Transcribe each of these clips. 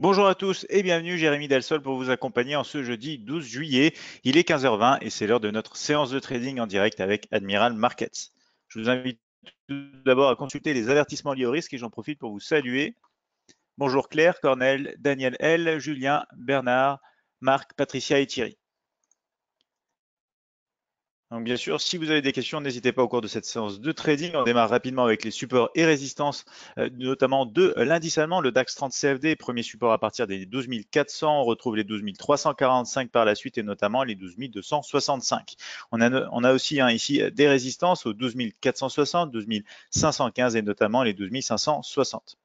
Bonjour à tous et bienvenue, Jérémy Dalsol pour vous accompagner en ce jeudi 12 juillet. Il est 15h20 et c'est l'heure de notre séance de trading en direct avec Admiral Markets. Je vous invite tout d'abord à consulter les avertissements liés au risque et j'en profite pour vous saluer. Bonjour Claire, Cornel, Daniel L, Julien, Bernard, Marc, Patricia et Thierry. Donc bien sûr, si vous avez des questions, n'hésitez pas au cours de cette séance de trading. On démarre rapidement avec les supports et résistances, notamment de l'indice allemand, le DAX 30 CFD, premier support à partir des 12 400. On retrouve les 12 345 par la suite et notamment les 12 265. On a aussi ici des résistances aux 12 460, 12 515 et notamment les 12 560.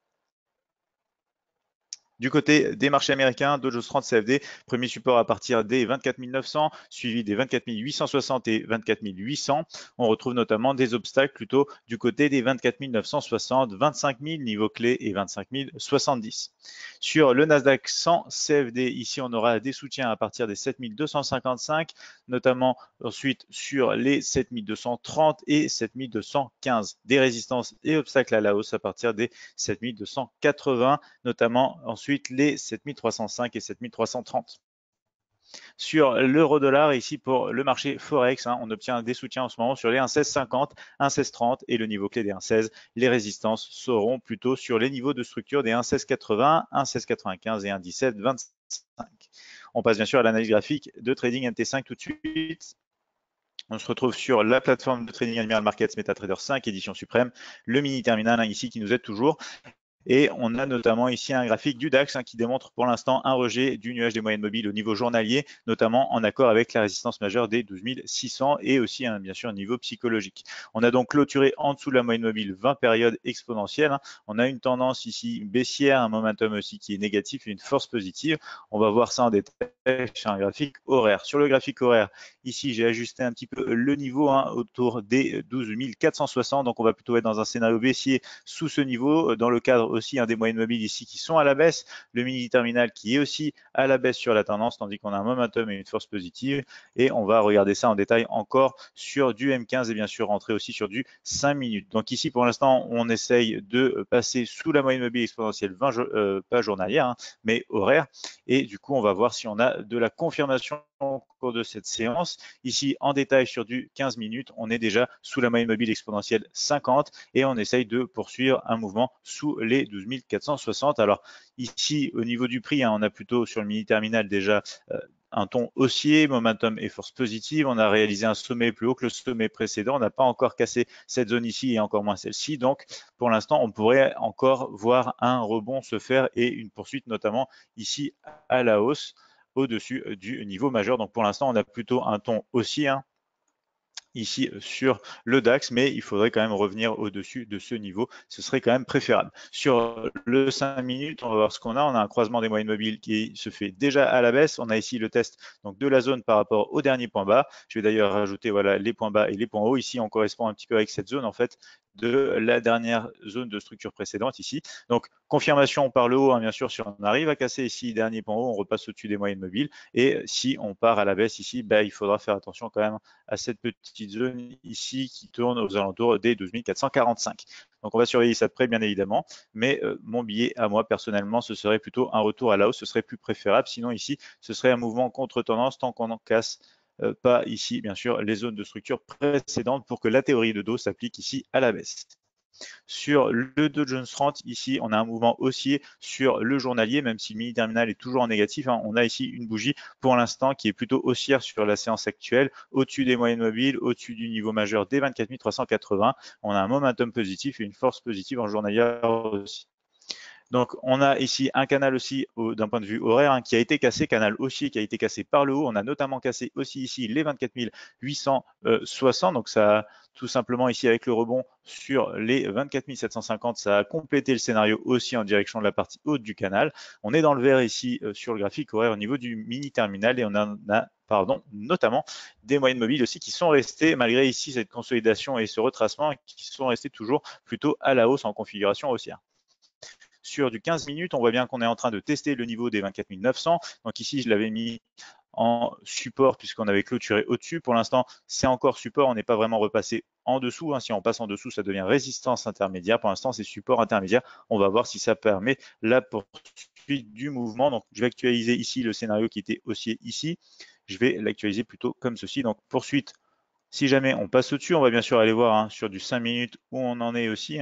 Du côté des marchés américains, Dow Jones 30 CFD, premier support à partir des 24 900, suivi des 24 860 et 24 800. On retrouve notamment des obstacles plutôt du côté des 24 960, 25 000 niveau clé et 25 070. Sur le Nasdaq 100 CFD, ici on aura des soutiens à partir des 7 255, notamment ensuite sur les 7 230 et 7 215. Des résistances et obstacles à la hausse à partir des 7 280, notamment ensuite les 7305 et 7330. Sur l'euro-dollar, ici pour le marché Forex, on obtient des soutiens en ce moment sur les 1,1650, 1,1630 et le niveau clé des 1,16. Les résistances seront plutôt sur les niveaux de structure des 1,1680, 1,1695 et 1,1725. On passe bien sûr à l'analyse graphique de Trading MT5 tout de suite. On se retrouve sur la plateforme de Trading Admiral Markets MetaTrader 5, édition suprême, le mini-terminal ici qui nous aide toujours. Et on a notamment ici un graphique du DAX qui démontre pour l'instant un rejet du nuage des moyennes mobiles au niveau journalier, notamment en accord avec la résistance majeure des 12 600 et aussi bien sûr un niveau psychologique. On a donc clôturé en dessous de la moyenne mobile 20 périodes exponentielles. On a une tendance ici baissière, un momentum aussi qui est négatif et une force positive. On va voir ça en détail sur un graphique horaire. Sur le graphique horaire, ici j'ai ajusté un petit peu le niveau autour des 12 460. Donc on va plutôt être dans un scénario baissier sous ce niveau dans le cadre aussi des moyennes mobiles ici qui sont à la baisse, le mini terminal qui est aussi à la baisse sur la tendance, tandis qu'on a un momentum et une force positive. Et on va regarder ça en détail encore sur du M15 et bien sûr rentrer aussi sur du 5 minutes. Donc ici pour l'instant on essaye de passer sous la moyenne mobile exponentielle 20, pas journalière mais horaire, et du coup on va voir si on a de la confirmation au cours de cette séance. Ici en détail sur du 15 minutes, on est déjà sous la moyenne mobile exponentielle 50 et on essaye de poursuivre un mouvement sous les 12 460. Alors ici au niveau du prix, on a plutôt sur le mini terminal déjà un ton haussier, momentum et force positive. On a réalisé un sommet plus haut que le sommet précédent. On n'a pas encore cassé cette zone ici et encore moins celle-ci. Donc, pour l'instant, on pourrait encore voir un rebond se faire et une poursuite notamment ici à la hausse au-dessus du niveau majeur. Donc, pour l'instant, on a plutôt un ton haussier ici sur le DAX, mais il faudrait quand même revenir au-dessus de ce niveau, ce serait quand même préférable. Sur le 5 minutes, on va voir ce qu'on a. On a un croisement des moyennes mobiles qui se fait déjà à la baisse. On a ici le test donc de la zone par rapport au dernier point bas. Je vais d'ailleurs rajouter les points bas et les points hauts. Ici, on correspond un petit peu avec cette zone de la dernière zone de structure précédente ici. Donc, confirmation par le haut, bien sûr, si on arrive à casser ici, dernier point haut, on repasse au-dessus des moyennes mobiles. Et si on part à la baisse ici, il faudra faire attention quand même à cette petite zone ici qui tourne aux alentours des 12 445. Donc, on va surveiller ça de près, bien évidemment. Mais mon billet à moi, personnellement, ce serait plutôt un retour à la hausse. Ce serait plus préférable. Sinon, ici, ce serait un mouvement contre-tendance tant qu'on en casse pas ici, bien sûr, les zones de structure précédentes pour que la théorie de Dow s'applique ici à la baisse. Sur le Dow Jones 30, ici, on a un mouvement haussier sur le journalier, même si le mini-terminal est toujours en négatif. On a ici une bougie pour l'instant qui est plutôt haussière sur la séance actuelle, au-dessus des moyennes mobiles, au-dessus du niveau majeur des 24 380. On a un momentum positif et une force positive en journalière aussi. Donc, on a ici un canal aussi d'un point de vue horaire qui a été cassé, canal haussier qui a été cassé par le haut. On a notamment cassé aussi ici les 24 860. Donc, ça tout simplement ici avec le rebond sur les 24 750, ça a complété le scénario aussi en direction de la partie haute du canal. On est dans le vert ici sur le graphique horaire au niveau du mini terminal et on a notamment des moyennes mobiles aussi qui sont restées, malgré ici cette consolidation et ce retracement, qui sont restées toujours plutôt à la hausse en configuration haussière. Sur du 15 minutes, on voit bien qu'on est en train de tester le niveau des 24 900. Donc ici, je l'avais mis en support puisqu'on avait clôturé au-dessus. Pour l'instant, c'est encore support. On n'est pas vraiment repassé en dessous. Si on passe en dessous, ça devient résistance intermédiaire. Pour l'instant, c'est support intermédiaire. On va voir si ça permet la poursuite suite du mouvement. Donc, je vais actualiser ici le scénario qui était haussier ici. Je vais l'actualiser plutôt comme ceci. Donc, poursuite. Si jamais on passe au-dessus, on va bien sûr aller voir sur du 5 minutes où on en est aussi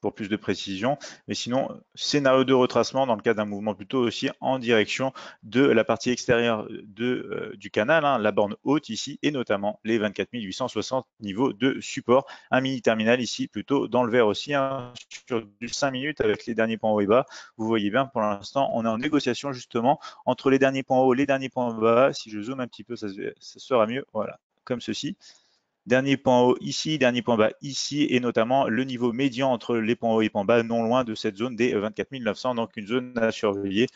pour plus de précision. Mais sinon, scénario de retracement dans le cas d'un mouvement plutôt haussier en direction de la partie extérieure du canal, la borne haute ici et notamment les 24 860 niveaux de support. Un mini terminal ici plutôt dans le vert aussi sur du 5 minutes avec les derniers points hauts et bas. Vous voyez bien pour l'instant, on est en négociation justement entre les derniers points hauts et les derniers points bas. Si je zoome un petit peu, ça sera mieux. Voilà. Comme ceci. Dernier point haut ici, dernier point bas ici et notamment le niveau médian entre les points hauts et points bas non loin de cette zone des 24 900, donc une zone à surveiller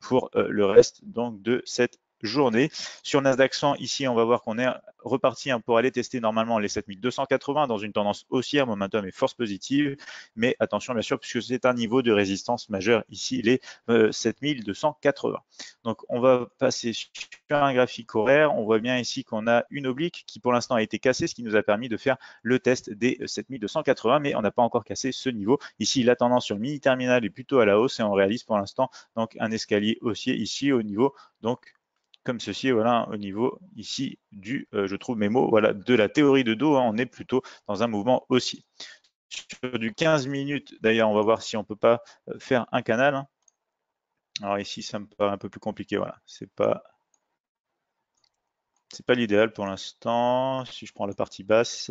pour le reste donc de cette journée. Sur le Nasdaq 100, ici, on va voir qu'on est reparti pour aller tester normalement les 7280 dans une tendance haussière, momentum et force positive. Mais attention, bien sûr, puisque c'est un niveau de résistance majeur ici, les 7280. Donc, on va passer sur un graphique horaire. On voit bien ici qu'on a une oblique qui, pour l'instant, a été cassée, ce qui nous a permis de faire le test des 7280, mais on n'a pas encore cassé ce niveau. Ici, la tendance sur le mini-terminal est plutôt à la hausse et on réalise pour l'instant donc un escalier haussier ici au niveau, donc, comme ceci, voilà, au niveau ici du, je trouve mes mots, voilà, de la théorie de Dow, on est plutôt dans un mouvement haussier. Sur du 15 minutes, d'ailleurs, on va voir si on ne peut pas faire un canal. Alors ici, ça me paraît un peu plus compliqué, voilà, c'est pas l'idéal pour l'instant. Si je prends la partie basse.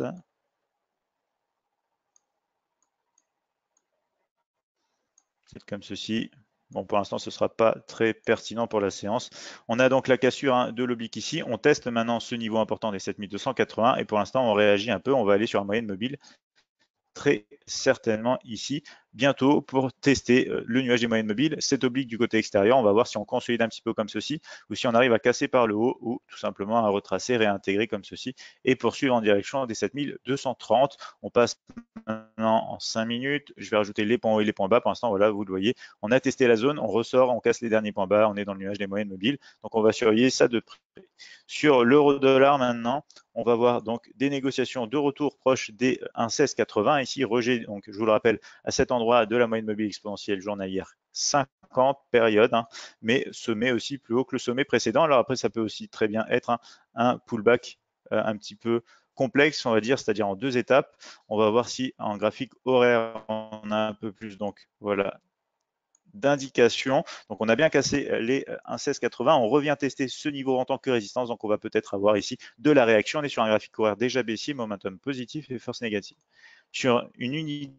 C'est comme ceci. Bon, pour l'instant, ce ne sera pas très pertinent pour la séance. On a donc la cassure de l'oblique ici. On teste maintenant ce niveau important des 7280 et pour l'instant, on réagit un peu. On va aller sur la moyenne mobile très certainement ici bientôt pour tester le nuage des moyennes mobiles. Cette oblique du côté extérieur, on va voir si on consolide un petit peu comme ceci ou si on arrive à casser par le haut ou tout simplement à retracer, réintégrer comme ceci et poursuivre en direction des 7230. On passe maintenant en 5 minutes. Je vais rajouter les points hauts et les points bas. Pour l'instant, voilà, vous le voyez, on a testé la zone, on ressort, on casse les derniers points bas, on est dans le nuage des moyennes mobiles. Donc, on va surveiller ça de près. Sur l'euro-dollar maintenant, on va voir donc des négociations de retour proches des 1,1680. Ici, rejet, donc, je vous le rappelle, à cet endroit de la moyenne mobile exponentielle journalière 50 périodes, mais sommet aussi plus haut que le sommet précédent. Alors après, ça peut aussi très bien être un pullback un petit peu complexe, on va dire, c'est-à-dire en deux étapes. On va voir si en graphique horaire, on a un peu plus, donc voilà, d'indication. Donc, on a bien cassé les 1,1680. On revient tester ce niveau en tant que résistance. Donc, on va peut-être avoir ici de la réaction. On est sur un graphique horaire déjà baissier, momentum positif et force négative. Sur une unité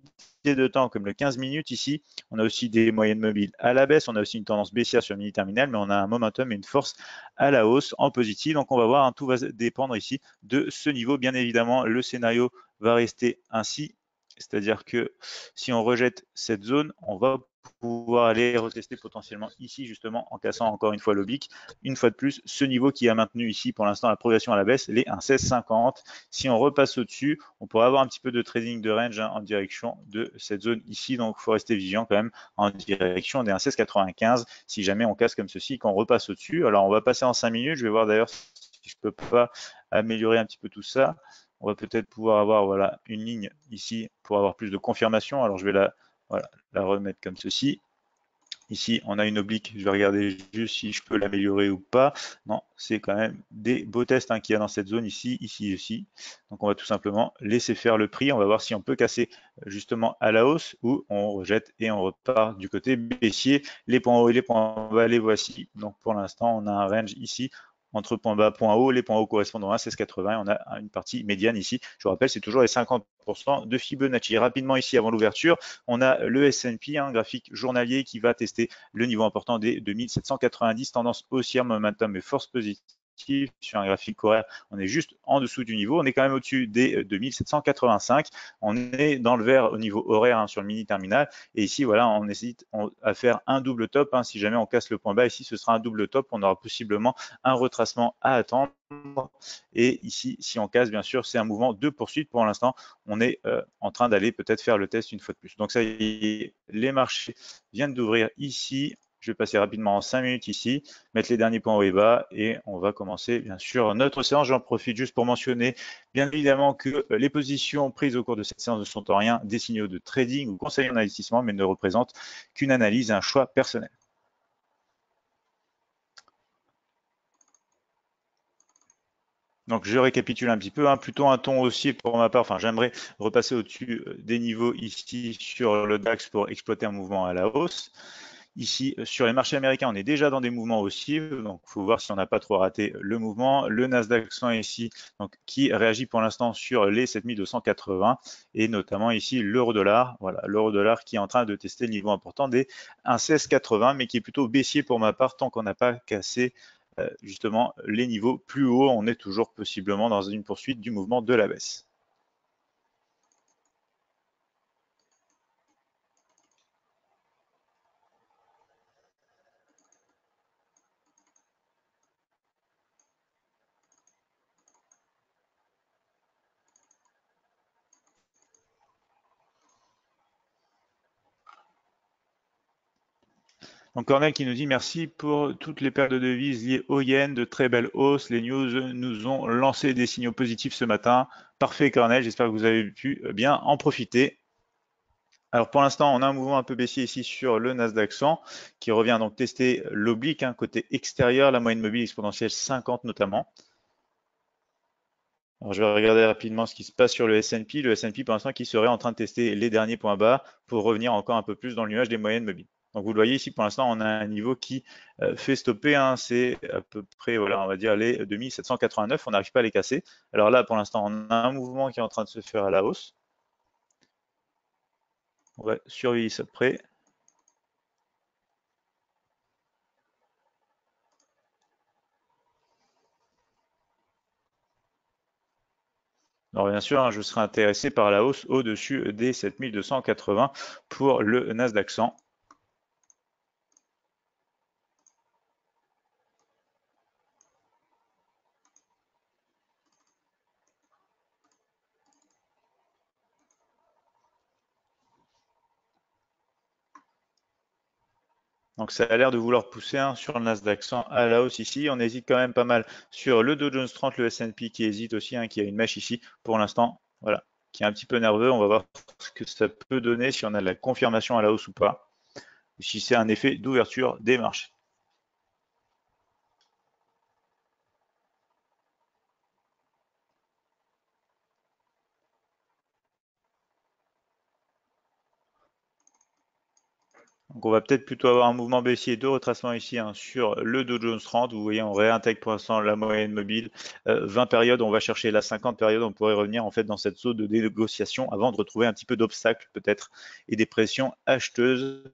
de temps comme le 15 minutes ici, on a aussi des moyennes mobiles à la baisse. On a aussi une tendance baissière sur le mini terminal, mais on a un momentum et une force à la hausse en positif. Donc, on va voir, tout va dépendre ici de ce niveau. Bien évidemment, le scénario va rester ainsi. C'est-à-dire que si on rejette cette zone, on va pouvoir aller retester potentiellement ici justement en cassant encore une fois l'oblique. Une fois de plus, ce niveau qui a maintenu ici pour l'instant la progression à la baisse, les 1,1650. Si on repasse au-dessus, on pourrait avoir un petit peu de trading de range en direction de cette zone ici. Donc, il faut rester vigilant quand même en direction des 1,1695. Si jamais on casse comme ceci, qu'on repasse au-dessus. Alors, on va passer en 5 minutes. Je vais voir d'ailleurs si je peux pas améliorer un petit peu tout ça. On va peut-être pouvoir avoir, voilà, une ligne ici pour avoir plus de confirmation. Alors, je vais la remettre comme ceci. Ici, on a une oblique. Je vais regarder juste si je peux l'améliorer ou pas. Non, c'est quand même des beaux tests qu'il y a dans cette zone ici, ici, ici. Donc, on va tout simplement laisser faire le prix. On va voir si on peut casser justement à la hausse ou on rejette et on repart du côté baissier. Les points hauts et les points bas, les voici. Donc, pour l'instant, on a un range ici. Entre point bas, point haut, les points hauts correspondent à 1,1680 et on a une partie médiane ici. Je vous rappelle, c'est toujours les 50% de Fibonacci. Rapidement ici, avant l'ouverture, on a le S&P, graphique journalier qui va tester le niveau important des 2790, tendance haussière, momentum et force positive. Sur un graphique horaire, on est juste en dessous du niveau, on est quand même au-dessus des 2785, on est dans le vert au niveau horaire sur le mini terminal et ici voilà, on hésite à faire un double top, si jamais on casse le point bas ici, ce sera un double top, on aura possiblement un retracement à attendre et ici, si on casse, bien sûr, c'est un mouvement de poursuite. Pour l'instant, on est en train d'aller peut-être faire le test une fois de plus. Donc ça y est, les marchés viennent d'ouvrir ici. Je vais passer rapidement en 5 minutes ici, mettre les derniers points hauts et bas et on va commencer bien sûr notre séance. J'en profite juste pour mentionner bien évidemment que les positions prises au cours de cette séance ne sont en rien des signaux de trading ou conseils en investissement, mais ne représentent qu'une analyse et un choix personnel. Donc je récapitule un petit peu, plutôt un ton haussier pour ma part, j'aimerais repasser au-dessus des niveaux ici sur le DAX pour exploiter un mouvement à la hausse. Ici sur les marchés américains, on est déjà dans des mouvements haussiers, donc il faut voir si on n'a pas trop raté le mouvement. Le Nasdaq 100 ici, donc, qui réagit pour l'instant sur les 7280 et notamment ici l'euro-dollar. Voilà, l'euro-dollar qui est en train de tester le niveau important des 1,1680, mais qui est plutôt baissier pour ma part tant qu'on n'a pas cassé justement les niveaux plus hauts. On est toujours possiblement dans une poursuite du mouvement de la baisse. Donc Cornel qui nous dit merci pour toutes les paires de devises liées au yen, de très belles hausses. Les news nous ont lancé des signaux positifs ce matin. Parfait Cornel, j'espère que vous avez pu bien en profiter. Alors pour l'instant, on a un mouvement un peu baissier ici sur le Nasdaq 100 qui revient donc tester l'oblique côté extérieur, la moyenne mobile exponentielle 50 notamment. Alors, je vais regarder rapidement ce qui se passe sur le S&P. Le S&P pour l'instant qui serait en train de tester les derniers points bas pour revenir encore un peu plus dans le nuage des moyennes mobiles. Donc vous le voyez ici, pour l'instant, on a un niveau qui fait stopper, c'est à peu près, voilà, on va dire les 2789, on n'arrive pas à les casser. Alors là, pour l'instant, on a un mouvement qui est en train de se faire à la hausse. On va surveiller ça de près. Alors bien sûr, je serai intéressé par la hausse au-dessus des 7280 pour le Nasdaq 100. Donc ça a l'air de vouloir pousser sur le Nasdaq 100 à la hausse ici. On hésite quand même pas mal sur le Dow Jones 30, le S&P qui hésite aussi, qui a une mèche ici pour l'instant, voilà, qui est un petit peu nerveux. On va voir ce que ça peut donner, si on a de la confirmation à la hausse ou pas, ou si c'est un effet d'ouverture des marchés. Donc on va peut-être plutôt avoir un mouvement baissier de retracement ici sur le Dow Jones 30. Vous voyez, on réintègre pour l'instant la moyenne mobile 20 périodes. On va chercher la 50 périodes. On pourrait revenir en fait dans cette zone de négociation avant de retrouver un petit peu d'obstacles peut-être et des pressions acheteuses.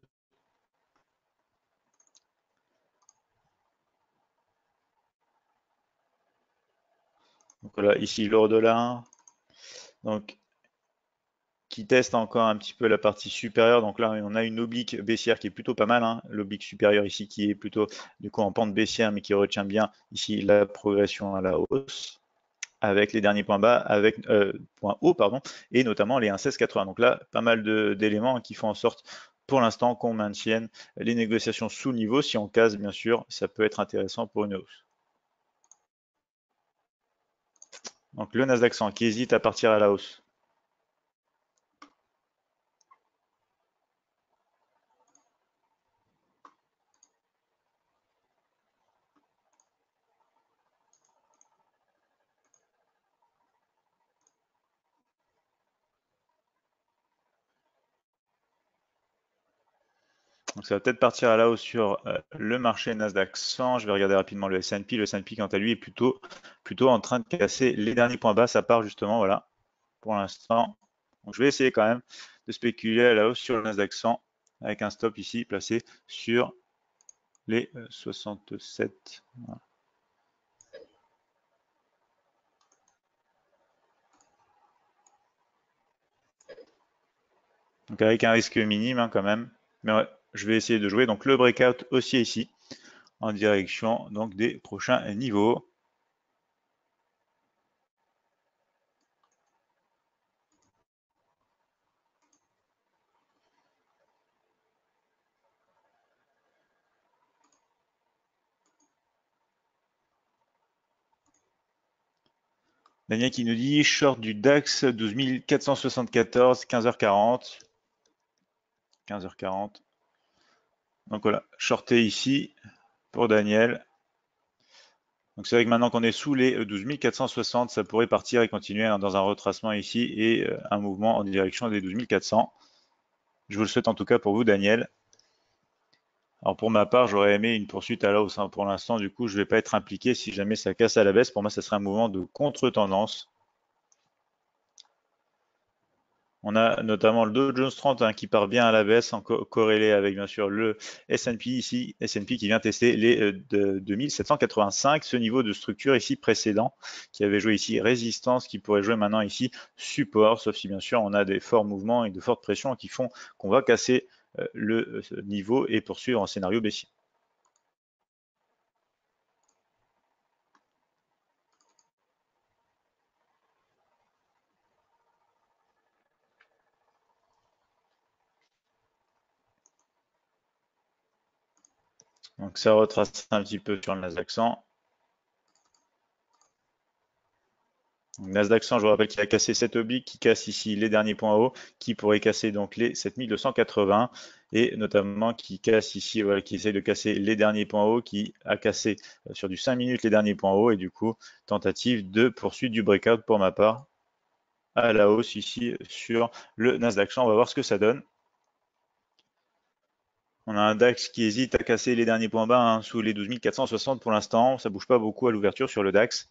Donc voilà, ici l'euro-dollar. Donc qui teste encore un petit peu la partie supérieure. Donc là, on a une oblique baissière qui est plutôt pas mal. L'oblique supérieure ici qui est plutôt du coup en pente baissière, mais qui retient bien ici la progression à la hausse avec les derniers points bas, avec points hauts, pardon, et notamment les 1,1680. Donc là, pas mal d'éléments qui font en sorte pour l'instant qu'on maintienne les négociations sous niveau. Si on casse, bien sûr, ça peut être intéressant pour une hausse. Donc le Nasdaq 100 qui hésite à partir à la hausse. Donc ça va peut-être partir à la hausse sur le marché Nasdaq 100. Je vais regarder rapidement le S&P. Le S&P, quant à lui, est plutôt en train de casser les derniers points bas. Ça part justement, voilà, pour l'instant. Donc je vais essayer quand même de spéculer à la hausse sur le Nasdaq 100 avec un stop ici placé sur les 67. Voilà. Donc avec un risque minime quand même. Mais ouais. Je vais essayer de jouer donc le breakout haussier ici en direction donc des prochains niveaux. Daniel qui nous dit short du DAX 12474, 15h40. 15h40. Donc voilà, shorté ici pour Daniel. Donc c'est vrai que maintenant qu'on est sous les 12460, ça pourrait partir et continuer dans un retracement ici et un mouvement en direction des 12400. Je vous le souhaite en tout cas pour vous, Daniel. Alors pour ma part, j'aurais aimé une poursuite à la hausse. Pour l'instant, du coup, je ne vais pas être impliqué si jamais ça casse à la baisse. Pour moi, ça serait un mouvement de contre-tendance. On a notamment le Dow Jones 30 qui part bien à la baisse, en corrélé avec bien sûr le S&P ici, S&P qui vient tester les 2785, ce niveau de structure ici précédent qui avait joué ici résistance, qui pourrait jouer maintenant ici support, sauf si bien sûr on a des forts mouvements et de fortes pressions qui font qu'on va casser le niveau et poursuivre en scénario baissier. Donc ça retrace un petit peu sur le Nasdaq 100. Donc Nasdaq 100, je vous rappelle qu'il a cassé cette oblique, qui casse ici les derniers points hauts, qui pourrait casser donc les 7280 et notamment qui casse ici, voilà, qui essaye de casser les derniers points hauts, qui a cassé sur du 5 minutes les derniers points hauts et du coup, tentative de poursuite du breakout pour ma part à la hausse ici sur le Nasdaq 100. On va voir ce que ça donne. On a un DAX qui hésite à casser les derniers points bas hein, sous les 12460 pour l'instant. Ça ne bouge pas beaucoup à l'ouverture sur le DAX.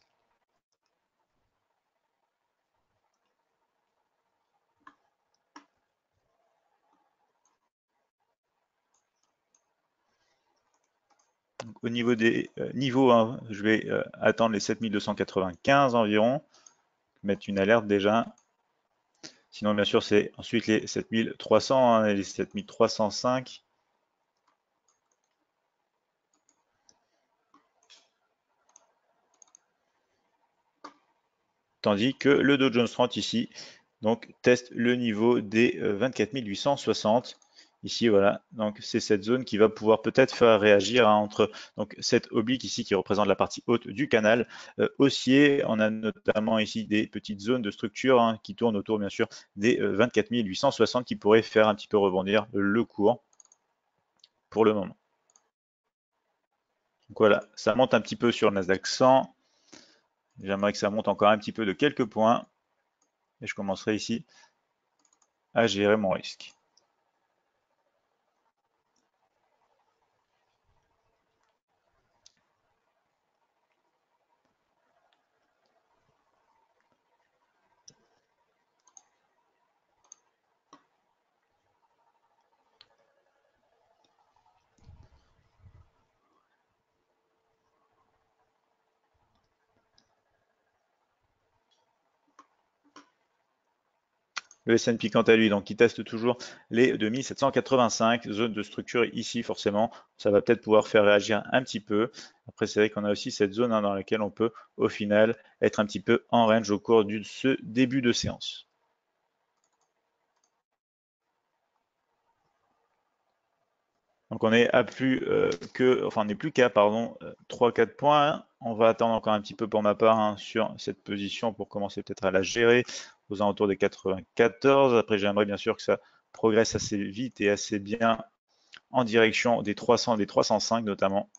Donc, au niveau des niveaux, hein, je vais attendre les 7295 environ. Mettre une alerte déjà. Sinon, bien sûr, c'est ensuite les 7300 hein, et les 7305. Tandis que le Dow Jones 30 ici donc teste le niveau des 24860 ici, voilà, donc c'est cette zone qui va pouvoir peut-être faire réagir hein, entre donc cette oblique ici qui représente la partie haute du canal haussier. On a notamment ici des petites zones de structure hein, qui tournent autour bien sûr des 24860 qui pourraient faire un petit peu rebondir le cours pour le moment. Donc voilà, ça monte un petit peu sur le Nasdaq 100. J'aimerais que ça monte encore un petit peu de quelques points. Et je commencerai ici à gérer mon risque. Le S&P quant à lui, donc il teste toujours les 2785, zone de structure ici forcément, ça va peut-être pouvoir faire réagir un petit peu. Après c'est vrai qu'on a aussi cette zone hein, dans laquelle on peut au final être un petit peu en range au cours de ce début de séance. Donc on est à plus on n'est plus qu'à 3-4 points. On va attendre encore un petit peu pour ma part hein, sur cette position pour commencer peut-être à la gérer aux alentours des 94. Après, j'aimerais bien sûr que ça progresse assez vite et assez bien en direction des 300 et des 305 notamment.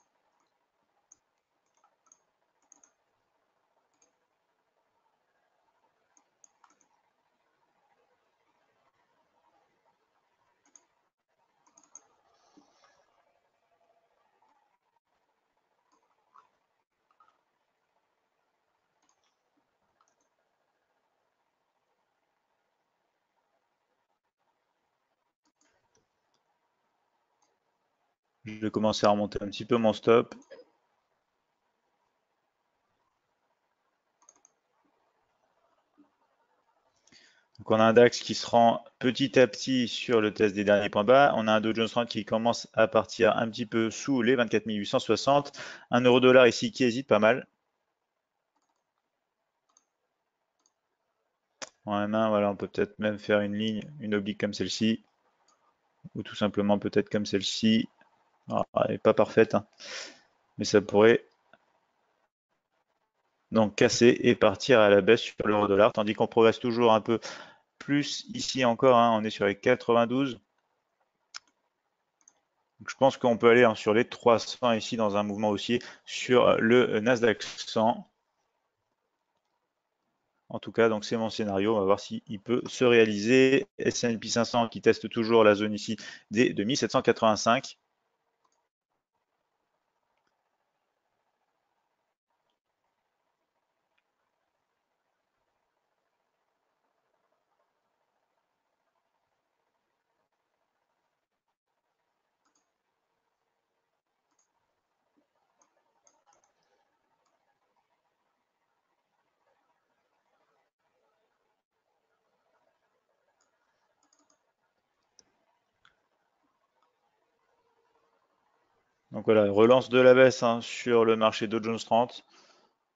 Je vais commencer à remonter un petit peu mon stop. Donc on a un DAX qui se rend petit à petit sur le test des derniers points bas. On a un Dow Jones 30 qui commence à partir un petit peu sous les 24860. Un euro-dollar ici qui hésite pas mal. En M1, voilà, on peut peut-être même faire une ligne, une oblique comme celle-ci. Ou tout simplement peut-être comme celle-ci. Alors, elle n'est pas parfaite, hein. Mais ça pourrait donc casser et partir à la baisse sur l'euro dollar, tandis qu'on progresse toujours un peu plus ici encore, hein, on est sur les 92. Donc, je pense qu'on peut aller, hein, sur les 300 ici dans un mouvement haussier sur le Nasdaq 100. En tout cas, donc c'est mon scénario. On va voir s'il peut se réaliser. S&P 500 qui teste toujours la zone ici des 2785. Donc voilà, relance de la baisse, hein, sur le marché Dow Jones 30.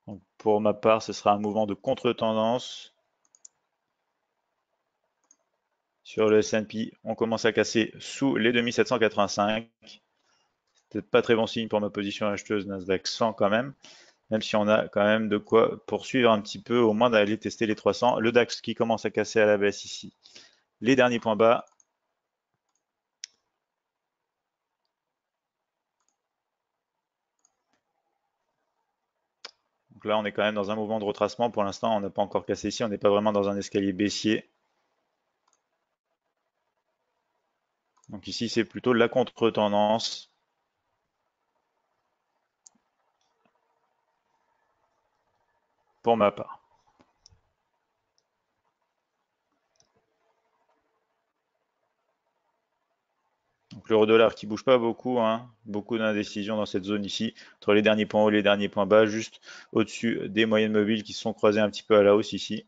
Donc pour ma part, ce sera un mouvement de contre-tendance. Sur le S&P, on commence à casser sous les 2785. C'était pas très bon signe pour ma position acheteuse Nasdaq 100 quand même. Même si on a quand même de quoi poursuivre un petit peu, au moins d'aller tester les 300. Le DAX qui commence à casser à la baisse ici. Les derniers points bas. Donc là, on est quand même dans un mouvement de retracement. Pour l'instant, on n'a pas encore cassé ici. On n'est pas vraiment dans un escalier baissier. Donc ici, c'est plutôt la contre-tendance. Pour ma part. Donc l'euro dollar qui ne bouge pas beaucoup, hein, beaucoup d'indécision dans cette zone ici, entre les derniers points hauts et les derniers points bas, juste au-dessus des moyennes mobiles qui se sont croisées un petit peu à la hausse ici.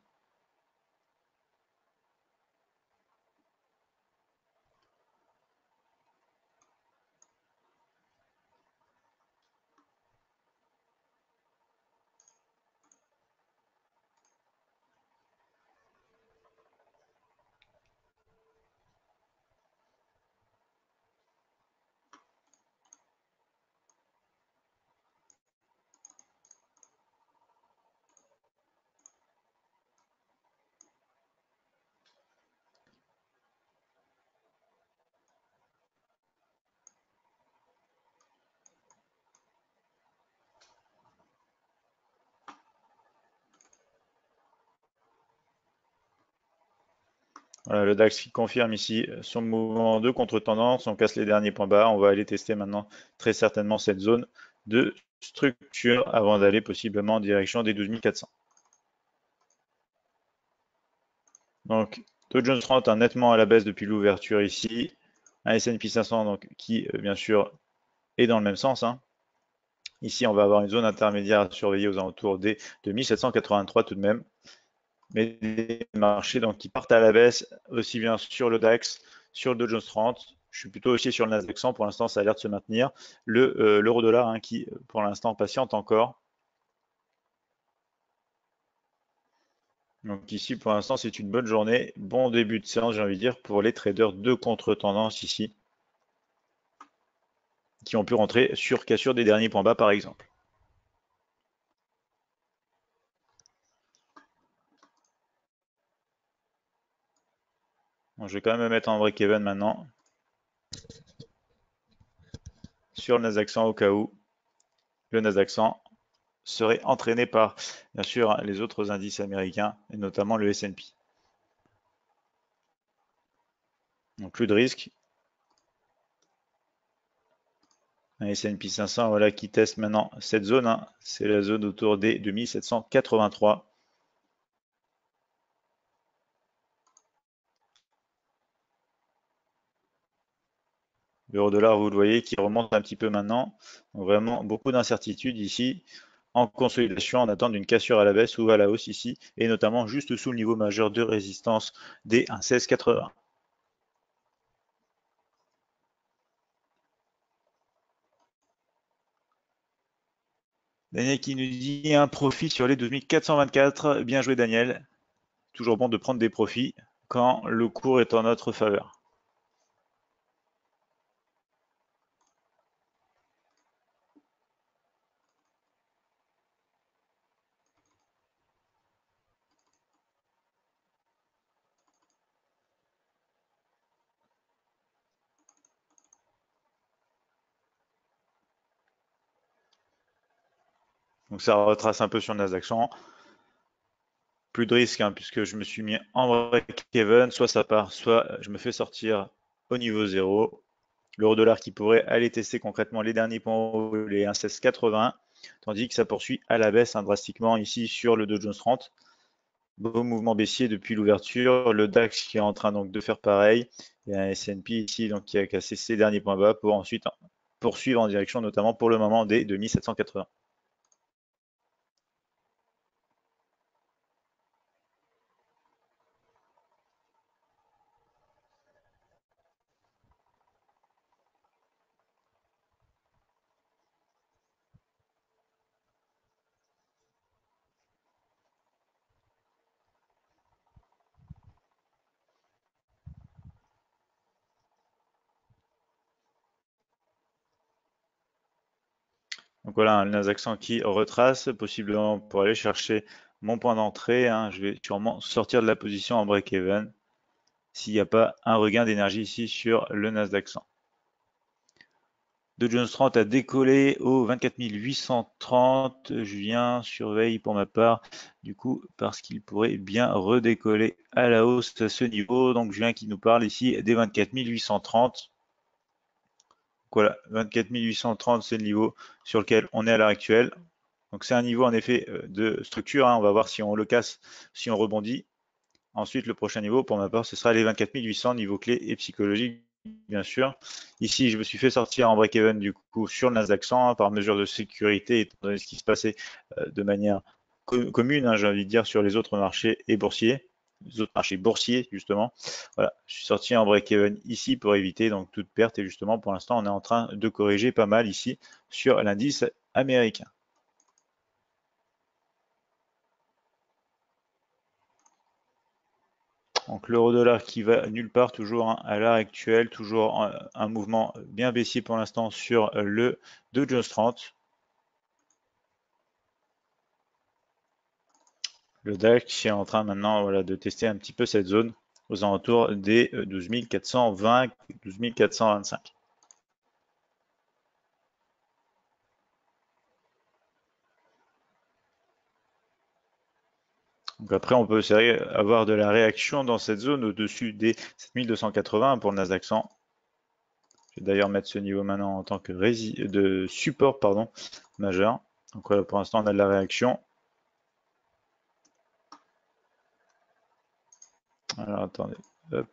Voilà, le DAX qui confirme ici son mouvement de contre-tendance. On casse les derniers points bas. On va aller tester maintenant très certainement cette zone de structure avant d'aller possiblement en direction des 12 400. Donc, Dow Jones 30 nettement à la baisse depuis l'ouverture ici. Un S&P 500 donc, qui, bien sûr, est dans le même sens. Hein. Ici, on va avoir une zone intermédiaire à surveiller aux alentours des 2783 tout de même. Mais des marchés donc, qui partent à la baisse, aussi bien sur le DAX, sur le Dow Jones 30. Je suis plutôt haussier sur le Nasdaq 100. Pour l'instant, ça a l'air de se maintenir. L'euro-dollar, hein, qui, pour l'instant, patiente encore. Donc ici, pour l'instant, c'est une bonne journée. Bon début de séance, j'ai envie de dire, pour les traders de contre-tendance ici, qui ont pu rentrer sur cassure des derniers points bas, par exemple. Bon, je vais quand même me mettre en break-even maintenant sur le Nasdaq 100 au cas où le Nasdaq 100 serait entraîné par, bien sûr, les autres indices américains et notamment le S&P. Donc plus de risque. Un S&P 500 voilà, qui teste maintenant cette zone. Hein. C'est la zone autour des 2783. L'euro dollar, vous le voyez, qui remonte un petit peu maintenant. Donc vraiment beaucoup d'incertitudes ici en consolidation en attente d'une cassure à la baisse ou à la hausse ici et notamment juste sous le niveau majeur de résistance des 1,1680. Daniel qui nous dit un profit sur les 12 424. Bien joué Daniel. Toujours bon de prendre des profits quand le cours est en notre faveur. Donc ça retrace un peu sur le Nasdaq 100. Plus de risque, hein, puisque je me suis mis en break-even. Soit ça part, soit je me fais sortir au niveau 0. L'euro dollar qui pourrait aller tester concrètement les derniers points, les 1,1680, tandis que ça poursuit à la baisse hein, drastiquement ici sur le Dow Jones 30. Beau mouvement baissier depuis l'ouverture. Le DAX qui est en train donc de faire pareil. Il y a un S&P ici donc, qui a cassé ses derniers points bas pour ensuite poursuivre en direction notamment pour le moment des 2780. Donc voilà, le Nasdaq 100 qui retrace, possiblement pour aller chercher mon point d'entrée. Hein, je vais sûrement sortir de la position en break-even s'il n'y a pas un regain d'énergie ici sur le Nasdaq 100. Dow Jones 30 a décollé au 24 830. Julien surveille pour ma part, du coup, parce qu'il pourrait bien redécoller à la hausse à ce niveau. Donc Julien qui nous parle ici des 24 830. Voilà, 24 830, c'est le niveau sur lequel on est à l'heure actuelle. Donc, c'est un niveau, en effet, de structure. Hein. On va voir si on le casse, si on rebondit. Ensuite, le prochain niveau, pour ma part, ce sera les 24 800, niveau clé et psychologique, bien sûr. Ici, je me suis fait sortir en break-even, du coup, sur le Nasdaq 100, hein, par mesure de sécurité, étant donné ce qui se passait de manière commune, hein, j'ai envie de dire, sur les autres marchés et boursiers. Les autres marchés boursiers, justement. Voilà, je suis sorti en break-even ici pour éviter donc toute perte. Et justement, pour l'instant, on est en train de corriger pas mal ici sur l'indice américain. Donc, l'euro dollar qui va nulle part, toujours hein, à l'heure actuelle, toujours un mouvement bien baissier pour l'instant sur le Dow Jones 30. Le DAX est en train maintenant voilà, de tester un petit peu cette zone aux alentours des 12 420, 12 425. Donc après, on peut avoir de la réaction dans cette zone au-dessus des 7280 pour le Nasdaq 100. Je vais d'ailleurs mettre ce niveau maintenant en tant que de support pardon, majeur. Donc voilà, pour l'instant, on a de la réaction. Alors attendez, hop.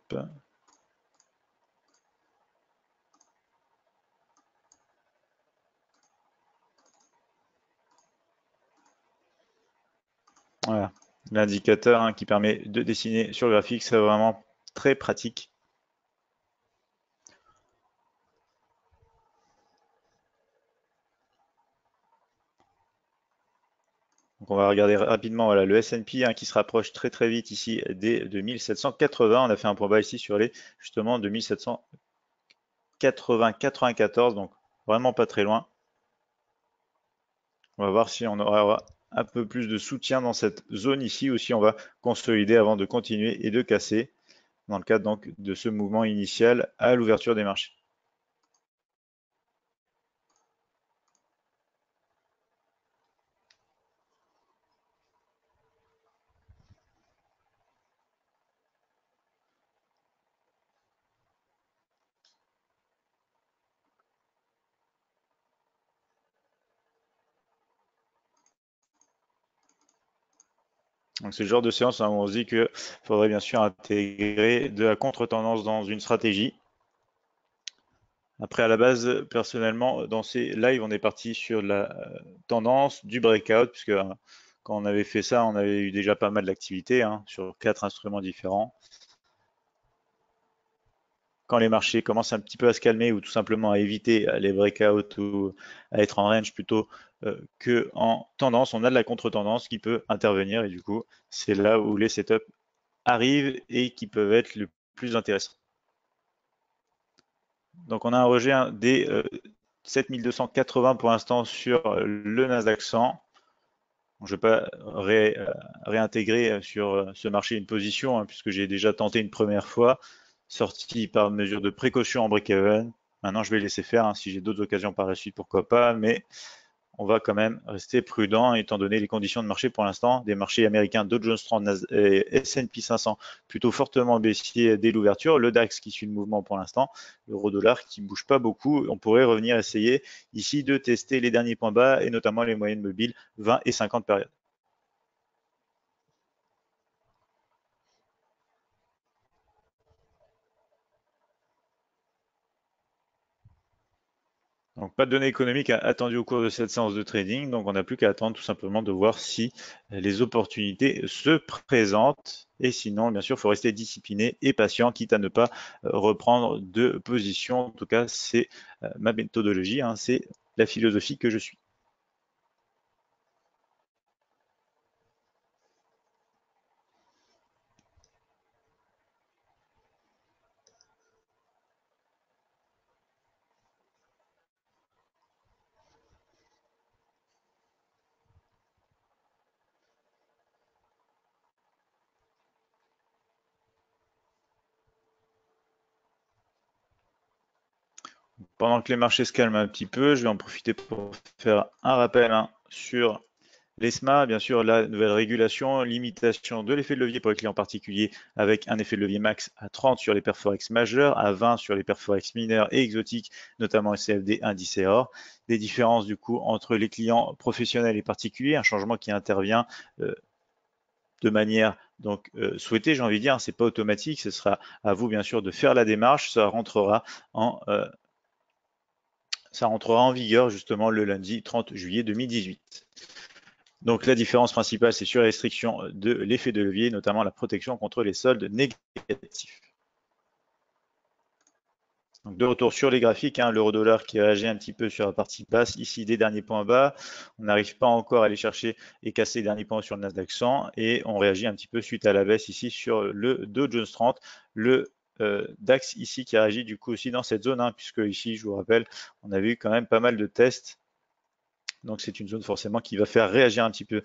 Voilà, l'indicateur hein, qui permet de dessiner sur le graphique, c'est vraiment très pratique. Donc on va regarder rapidement voilà, le S&P hein, qui se rapproche très vite ici des 2780. On a fait un point bas ici sur les justement 2780-94, donc vraiment pas très loin. On va voir si on aura un peu plus de soutien dans cette zone ici ou si on va consolider avant de continuer et de casser dans le cadre donc, de ce mouvement initial à l'ouverture des marchés. Donc c'est le genre de séance hein, où on se dit qu'il faudrait bien sûr intégrer de la contre-tendance dans une stratégie. Après, à la base, personnellement, dans ces lives, on est parti sur la tendance du breakout, puisque quand on avait fait ça, on avait eu déjà pas mal d'activités hein, sur 4 instruments différents. Quand les marchés commencent un petit peu à se calmer ou tout simplement à éviter les breakouts ou à être en range plutôt que en tendance, on a de la contre-tendance qui peut intervenir et du coup, c'est là où les setups arrivent et qui peuvent être le plus intéressants. Donc, on a un rejet hein, des 7280 pour l'instant sur le Nasdaq 100. Je ne vais pas réintégrer sur ce marché une position hein, puisque j'ai déjà tenté une première fois. Sorti par mesure de précaution en break-even. Maintenant, je vais laisser faire. Hein. Si j'ai d'autres occasions par la suite, pourquoi pas. Mais on va quand même rester prudent étant donné les conditions de marché pour l'instant. Des marchés américains, Dow Jones 30 et S&P 500 plutôt fortement baissiers dès l'ouverture. Le DAX qui suit le mouvement pour l'instant. L'euro-dollar qui ne bouge pas beaucoup. On pourrait revenir essayer ici de tester les derniers points bas et notamment les moyennes mobiles 20 et 50 périodes. Donc, pas de données économiques attendues au cours de cette séance de trading. Donc, on n'a plus qu'à attendre tout simplement de voir si les opportunités se présentent. Et sinon, bien sûr, il faut rester discipliné et patient, quitte à ne pas reprendre de position. En tout cas, c'est ma méthodologie, hein, c'est la philosophie que je suis. Pendant que les marchés se calment un petit peu, je vais en profiter pour faire un rappel sur l'ESMA. Bien sûr, la nouvelle régulation, limitation de l'effet de levier pour les clients particuliers avec un effet de levier max à 30 sur les paires forex majeurs, à 20 sur les paires forex mineurs et exotiques, notamment CFD, indice et or. Des différences du coup entre les clients professionnels et particuliers, un changement qui intervient de manière donc souhaitée, j'ai envie de dire, c'est pas automatique, ce sera à vous bien sûr de faire la démarche, ça rentrera en... Ça rentrera en vigueur justement le lundi 30 juillet 2018. Donc la différence principale, c'est sur la restriction de l'effet de levier, notamment la protection contre les soldes négatifs. Donc de retour sur les graphiques, hein, l'euro-dollar qui réagit un petit peu sur la partie basse, ici des derniers points bas, on n'arrive pas encore à aller chercher et casser les derniers points sur le Nasdaq 100 et on réagit un petit peu suite à la baisse ici sur le Dow Jones 30, le DAX ici qui réagit du coup aussi dans cette zone, hein, puisque ici je vous rappelle on a vu quand même pas mal de tests, donc c'est une zone forcément qui va faire réagir un petit peu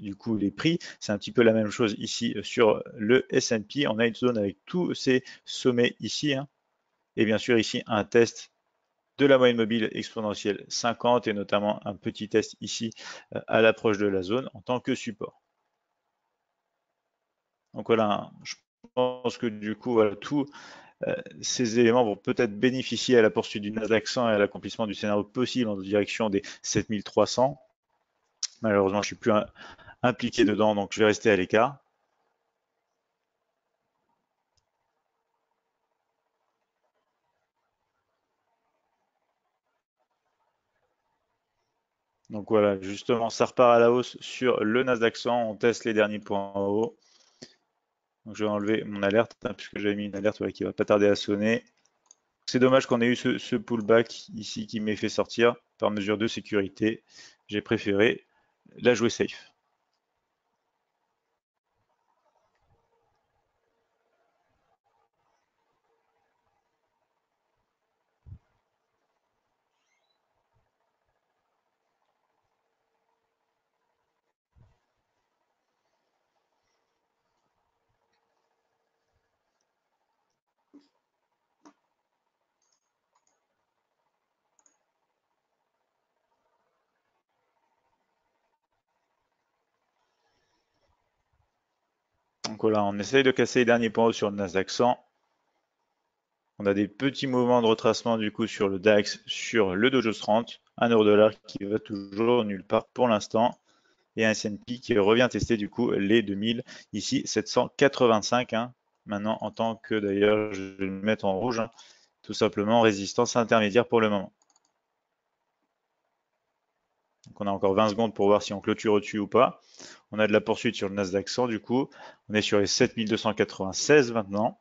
du coup les prix. C'est un petit peu la même chose ici sur le S&P, on a une zone avec tous ces sommets ici, hein, et bien sûr ici un test de la moyenne mobile exponentielle 50 et notamment un petit test ici à l'approche de la zone en tant que support. Donc voilà, je pense que du coup, voilà, tous ces éléments vont peut-être bénéficier à la poursuite du Nasdaq 100 et à l'accomplissement du scénario possible en direction des 7300. Malheureusement, je ne suis plus impliqué dedans, donc je vais rester à l'écart. Donc voilà, justement, ça repart à la hausse sur le Nasdaq 100. On teste les derniers points en haut. Donc je vais enlever mon alerte, hein, puisque j'avais mis une alerte qui ne va pas tarder à sonner. C'est dommage qu'on ait eu ce pullback ici qui m'ait fait sortir. Par mesure de sécurité, j'ai préféré la jouer safe. Donc voilà, on essaye de casser les derniers points hauts sur le Nasdaq 100. On a des petits mouvements de retracement du coup sur le DAX, sur le Dow Jones 30, un euro-dollar qui va toujours nulle part pour l'instant et un S&P qui revient tester du coup les 2000 ici 785. Hein, maintenant en tant que, d'ailleurs je vais le mettre en rouge, hein, tout simplement résistance intermédiaire pour le moment. Donc on a encore 20 secondes pour voir si on clôture au-dessus ou pas. On a de la poursuite sur le Nasdaq 100 du coup. On est sur les 7296 maintenant.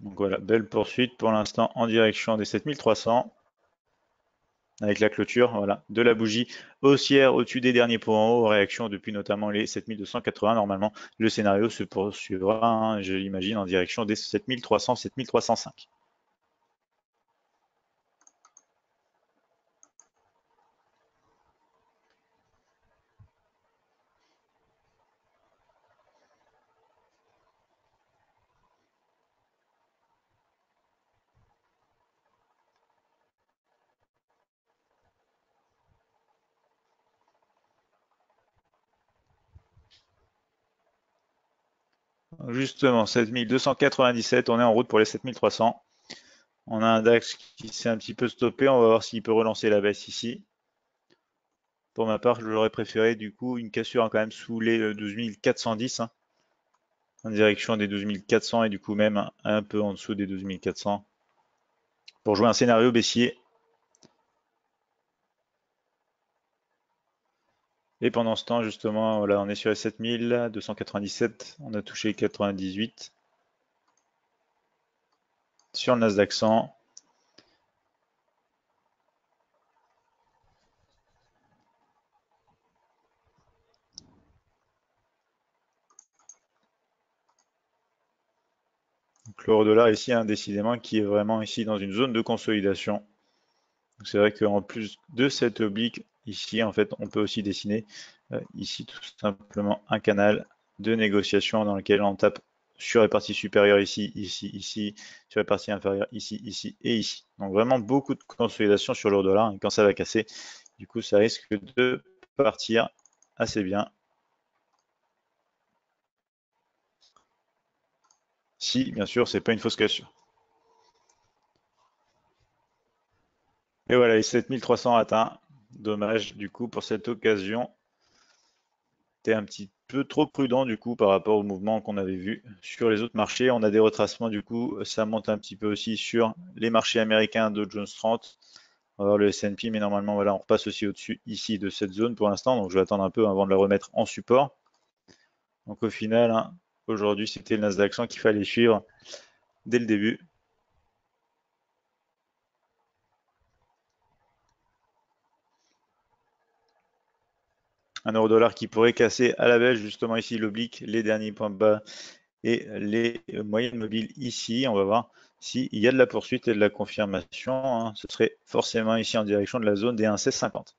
Donc voilà, belle poursuite pour l'instant en direction des 7300. Avec la clôture, voilà, de la bougie haussière au-dessus des derniers points en haut, réaction depuis notamment les 7280. Normalement, le scénario se poursuivra, hein, je l'imagine, en direction des 7300, 7305. justement 7297, on est en route pour les 7300. On a un DAX qui s'est un petit peu stoppé, on va voir s'il peut relancer la baisse ici. Pour ma part, je l'aurais préféré du coup une cassure quand même sous les 12410, hein, en direction des 12400 et du coup même un peu en dessous des 12400 pour jouer un scénario baissier. Et pendant ce temps, justement, voilà, on est sur les 7297, on a touché 98 sur le Nasdaq 100. Donc l'euro-dollar ici, hein, décidément, qui est vraiment ici dans une zone de consolidation. C'est vrai qu'en plus de cette oblique, ici, en fait, on peut aussi dessiner ici tout simplement un canal de négociation dans lequel on tape sur les parties supérieures ici, ici, ici, sur les parties inférieures ici, ici et ici. Donc vraiment beaucoup de consolidation sur l'euro-dollar. Et quand ça va casser, du coup, ça risque de partir assez bien. Si, bien sûr, c'est pas une fausse cassure. Et voilà, les 7300 atteints. Dommage du coup pour cette occasion. T'es un petit peu trop prudent du coup par rapport au mouvement qu'on avait vu sur les autres marchés. On a des retracements du coup, ça monte un petit peu aussi sur les marchés américains de Dow Jones 30. On va voir le S&P, mais normalement voilà, on repasse aussi au-dessus ici de cette zone pour l'instant. Donc je vais attendre un peu avant de la remettre en support. Donc au final, hein, aujourd'hui c'était le Nasdaq 100 qu'il fallait suivre dès le début. Un euro-dollar qui pourrait casser à la baisse justement ici l'oblique, les derniers points bas et les moyennes mobiles ici. On va voir s'il y a de la poursuite et de la confirmation, hein. Ce serait forcément ici en direction de la zone des 1,1650.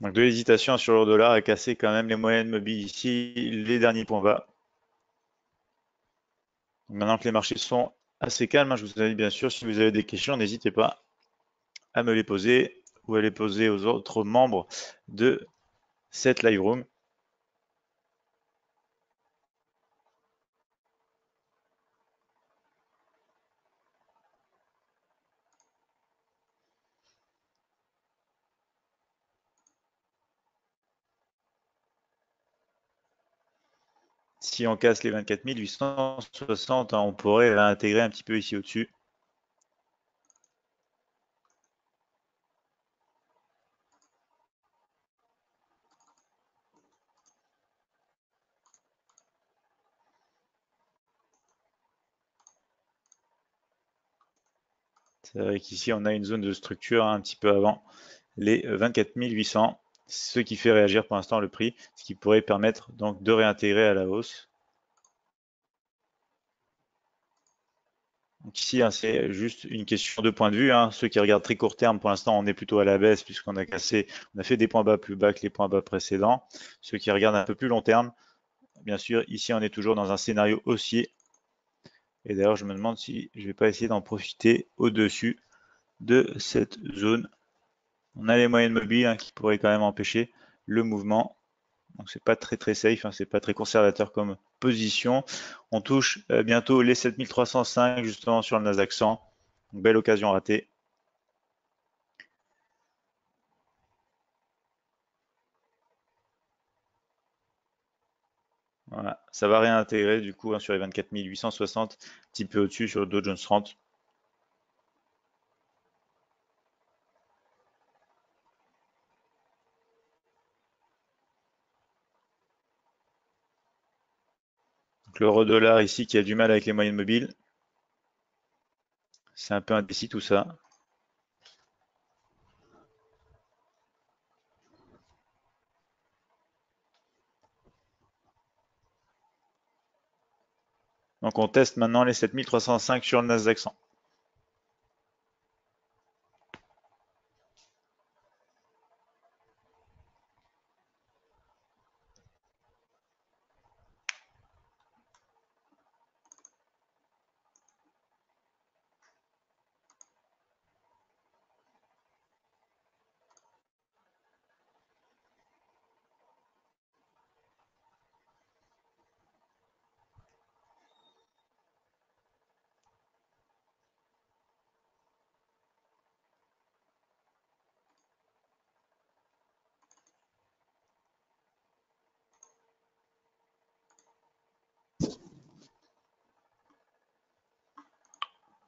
Donc de l'hésitation sur l'euro dollar à casser quand même les moyennes mobiles ici, les derniers points bas. Maintenant que les marchés sont assez calmes, hein, je vous invite bien sûr, si vous avez des questions, n'hésitez pas à me les poser ou à les poser aux autres membres de cette live room. Si on casse les 24 860, hein, on pourrait l'intégrer un petit peu ici au-dessus. C'est vrai qu'ici, on a une zone de structure, hein, un petit peu avant les 24 800. Ce qui fait réagir pour l'instant le prix, ce qui pourrait permettre donc de réintégrer à la hausse. Donc ici, hein, c'est juste une question de point de vue, hein. Ceux qui regardent très court terme, pour l'instant, on est plutôt à la baisse puisqu'on a cassé, on a fait des points bas plus bas que les points bas précédents. Ceux qui regardent un peu plus long terme, bien sûr, ici, on est toujours dans un scénario haussier. Et d'ailleurs, je me demande si je ne vais pas essayer d'en profiter au-dessus de cette zone. On a les moyennes mobiles, hein, qui pourraient quand même empêcher le mouvement. Donc c'est pas très safe, hein, c'est pas très conservateur comme position. On touche bientôt les 7305 justement sur le Nasdaq 100. Donc, belle occasion ratée. Voilà, ça va réintégrer du coup hein, sur les 24 860, un petit peu au-dessus sur le Dow Jones 30. Donc l'euro-dollar ici qui a du mal avec les moyennes mobiles. C'est un peu indécis tout ça. Donc on teste maintenant les 7305 sur le Nasdaq 100.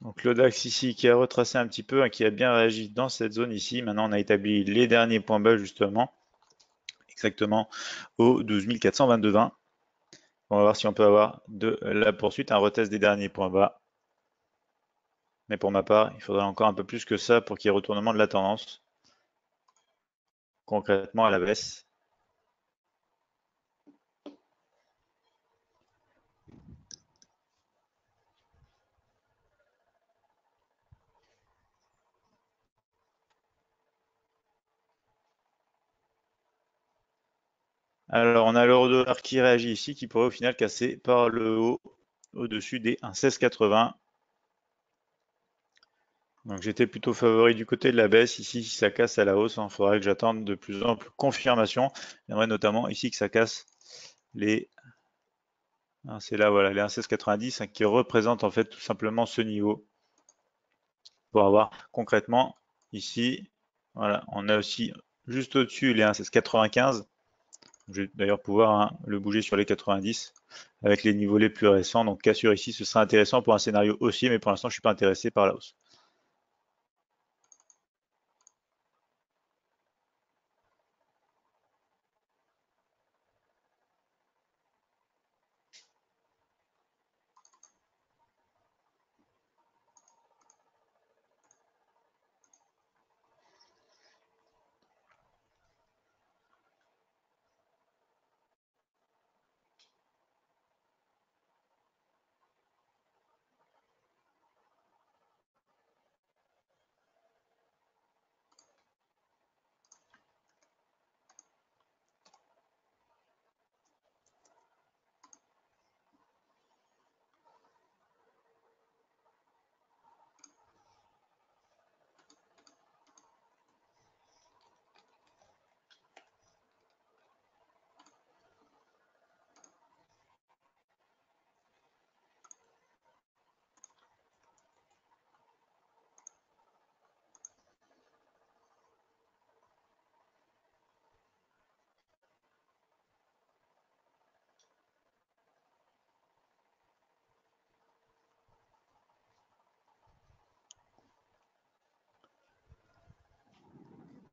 Donc le DAX ici qui a retracé un petit peu, hein, qui a bien réagi dans cette zone ici. Maintenant, on a établi les derniers points bas justement, exactement au 12 422,20. On va voir si on peut avoir de la poursuite, un retest des derniers points bas. Mais pour ma part, il faudrait encore un peu plus que ça pour qu'il y ait retournement de la tendance, concrètement à la baisse. Alors, on a l'euro-dollar qui réagit ici, qui pourrait au final casser par le haut au-dessus des 1,1680. Donc, j'étais plutôt favori du côté de la baisse. Ici, si ça casse à la hausse, il faudra que j'attende de plus en plus confirmation. J'aimerais notamment ici que ça casse les... C'est là, voilà, les 1,1690 hein, qui représentent en fait tout simplement ce niveau. Pour avoir concrètement ici, voilà, on a aussi juste au-dessus les 1,1695. Je vais d'ailleurs pouvoir hein, le bouger sur les 90 avec les niveaux les plus récents. Donc, cas sur ici, ce sera intéressant pour un scénario haussier, mais pour l'instant, je ne suis pas intéressé par la hausse.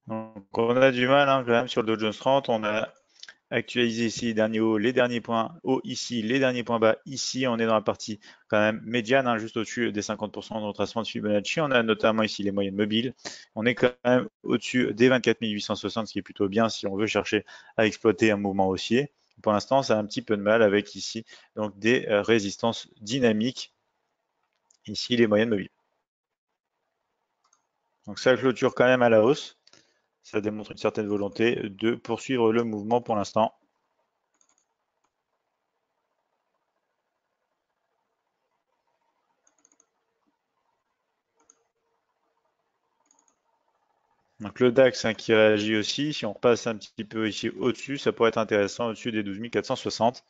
Donc on a du mal hein, quand même sur le Dow Jones 30, on a actualisé ici les derniers hauts, les derniers points hauts ici, les derniers points bas ici, on est dans la partie quand même médiane, hein, juste au-dessus des 50% de retracement de Fibonacci, on a notamment ici les moyennes mobiles, on est quand même au-dessus des 24 860, ce qui est plutôt bien si on veut chercher à exploiter un mouvement haussier. Pour l'instant, ça a un petit peu de mal avec ici donc des résistances dynamiques, ici les moyennes mobiles. Donc ça clôture quand même à la hausse. Ça démontre une certaine volonté de poursuivre le mouvement pour l'instant. Donc le DAX hein, qui réagit aussi. Si on repasse un petit peu ici au-dessus, ça pourrait être intéressant au-dessus des 12 460.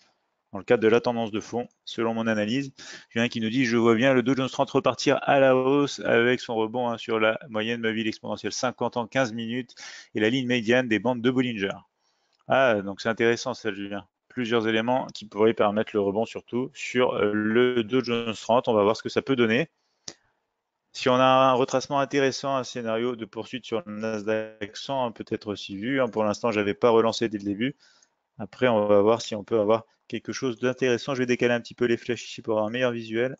Dans le cadre de la tendance de fond, selon mon analyse, il y en a qui nous dit, je vois bien le Dow Jones 30 repartir à la hausse avec son rebond hein, sur la moyenne mobile exponentielle 50 ans, 15 minutes et la ligne médiane des bandes de Bollinger. Ah, donc c'est intéressant ça, Julien. plusieurs éléments qui pourraient permettre le rebond, surtout sur le Dow Jones 30. On va voir ce que ça peut donner. Si on a un retracement intéressant, un scénario de poursuite sur le Nasdaq 100, peut-être aussi vu. Pour l'instant, je n'avais pas relancé dès le début. Après, on va voir si on peut avoir quelque chose d'intéressant. Je vais décaler un petit peu les flèches ici pour avoir un meilleur visuel.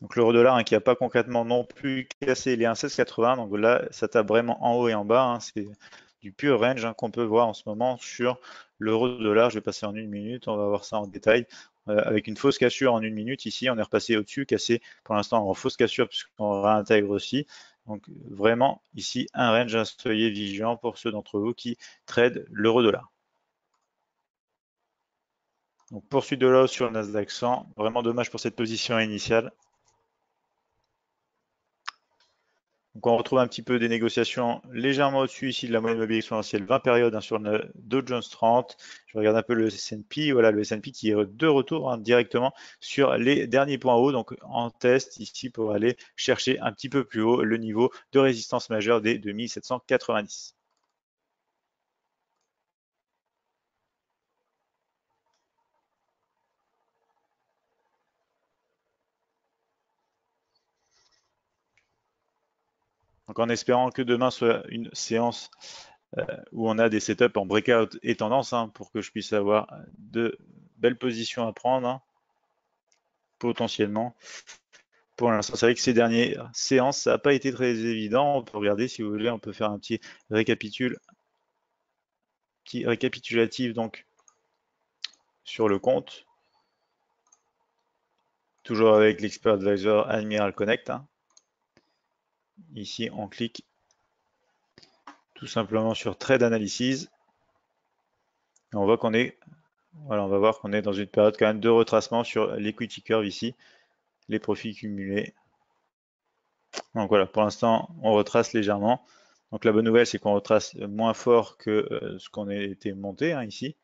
Donc l'euro-dollar qui n'a pas concrètement non plus cassé les 1,1680. Donc là, ça tape vraiment en haut et en bas. C'est du pur range qu'on peut voir en ce moment sur l'euro-dollar. Je vais passer en une minute. On va voir ça en détail. Avec une fausse cassure en une minute. Ici, on est repassé au-dessus, cassé pour l'instant en fausse cassure puisqu'on réintègre aussi. Donc vraiment, ici, un range, soyez vigilant pour ceux d'entre vous qui tradent l'euro-dollar. Donc poursuite de la hausse sur le Nasdaq 100. Vraiment dommage pour cette position initiale. Donc on retrouve un petit peu des négociations légèrement au-dessus ici de la moyenne mobile exponentielle 20 périodes sur le Dow Jones 30. Je regarde un peu le S&P. Voilà le S&P qui est de retour directement sur les derniers points hauts. Donc en test ici pour aller chercher un petit peu plus haut le niveau de résistance majeure des 2790. Donc en espérant que demain soit une séance où on a des setups en breakout et tendance pour que je puisse avoir de belles positions à prendre potentiellement. Pour l'instant, c'est vrai que ces dernières séances, ça n'a pas été très évident. On peut regarder si vous voulez, on peut faire un petit récapitulatif donc sur le compte. Toujours avec l'Expert Advisor Admiral Connect. Ici, on clique tout simplement sur Trade Analysis. Et on voit qu'on est, voilà, on va voir qu'on est dans une période quand même de retracement sur l'Equity Curve ici, les profits cumulés. Donc voilà, pour l'instant, on retrace légèrement. Donc la bonne nouvelle, c'est qu'on retrace moins fort que ce qu'on a été monté ici.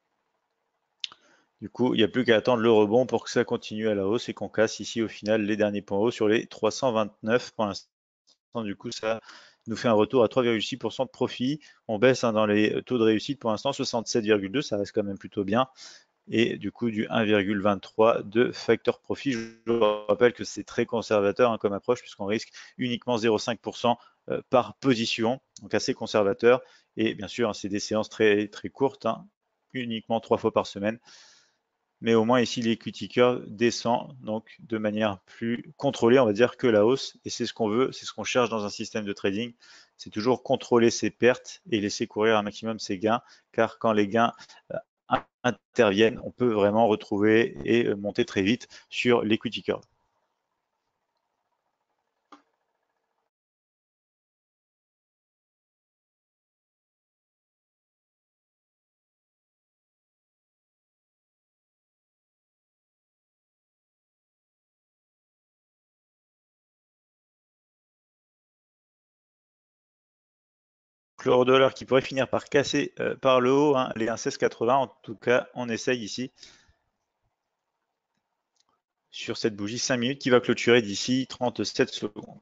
Du coup, il n'y a plus qu'à attendre le rebond pour que ça continue à la hausse et qu'on casse ici au final les derniers points hauts sur les 329 pour l'instant. Du coup, ça nous fait un retour à 3,6% de profit. On baisse dans les taux de réussite pour l'instant, 67,2%, ça reste quand même plutôt bien. Et du coup, du 1,23 de facteur profit. Je vous rappelle que c'est très conservateur comme approche puisqu'on risque uniquement 0,5% par position. Donc assez conservateur. Et bien sûr, c'est des séances très, très courtes, uniquement 3 fois par semaine. Mais au moins ici, l'equity curve descend donc de manière plus contrôlée, on va dire, que la hausse. Et c'est ce qu'on veut, c'est ce qu'on cherche dans un système de trading. C'est toujours contrôler ses pertes et laisser courir un maximum ses gains. Car quand les gains interviennent, on peut vraiment retrouver et monter très vite sur l'equity curve. L'euro dollar qui pourrait finir par casser par le haut les 1,1680. En tout cas, on essaye ici sur cette bougie 5 minutes qui va clôturer d'ici 37 secondes.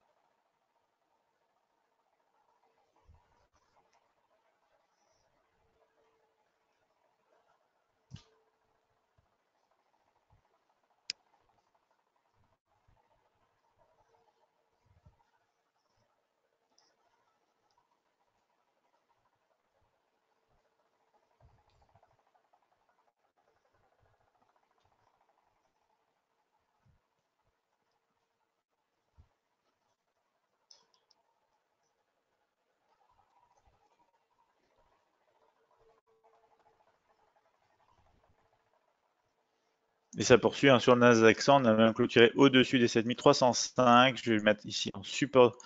Et ça poursuit sur le Nasdaq 100, on a même clôturé au-dessus des 7305. Je vais le mettre ici en support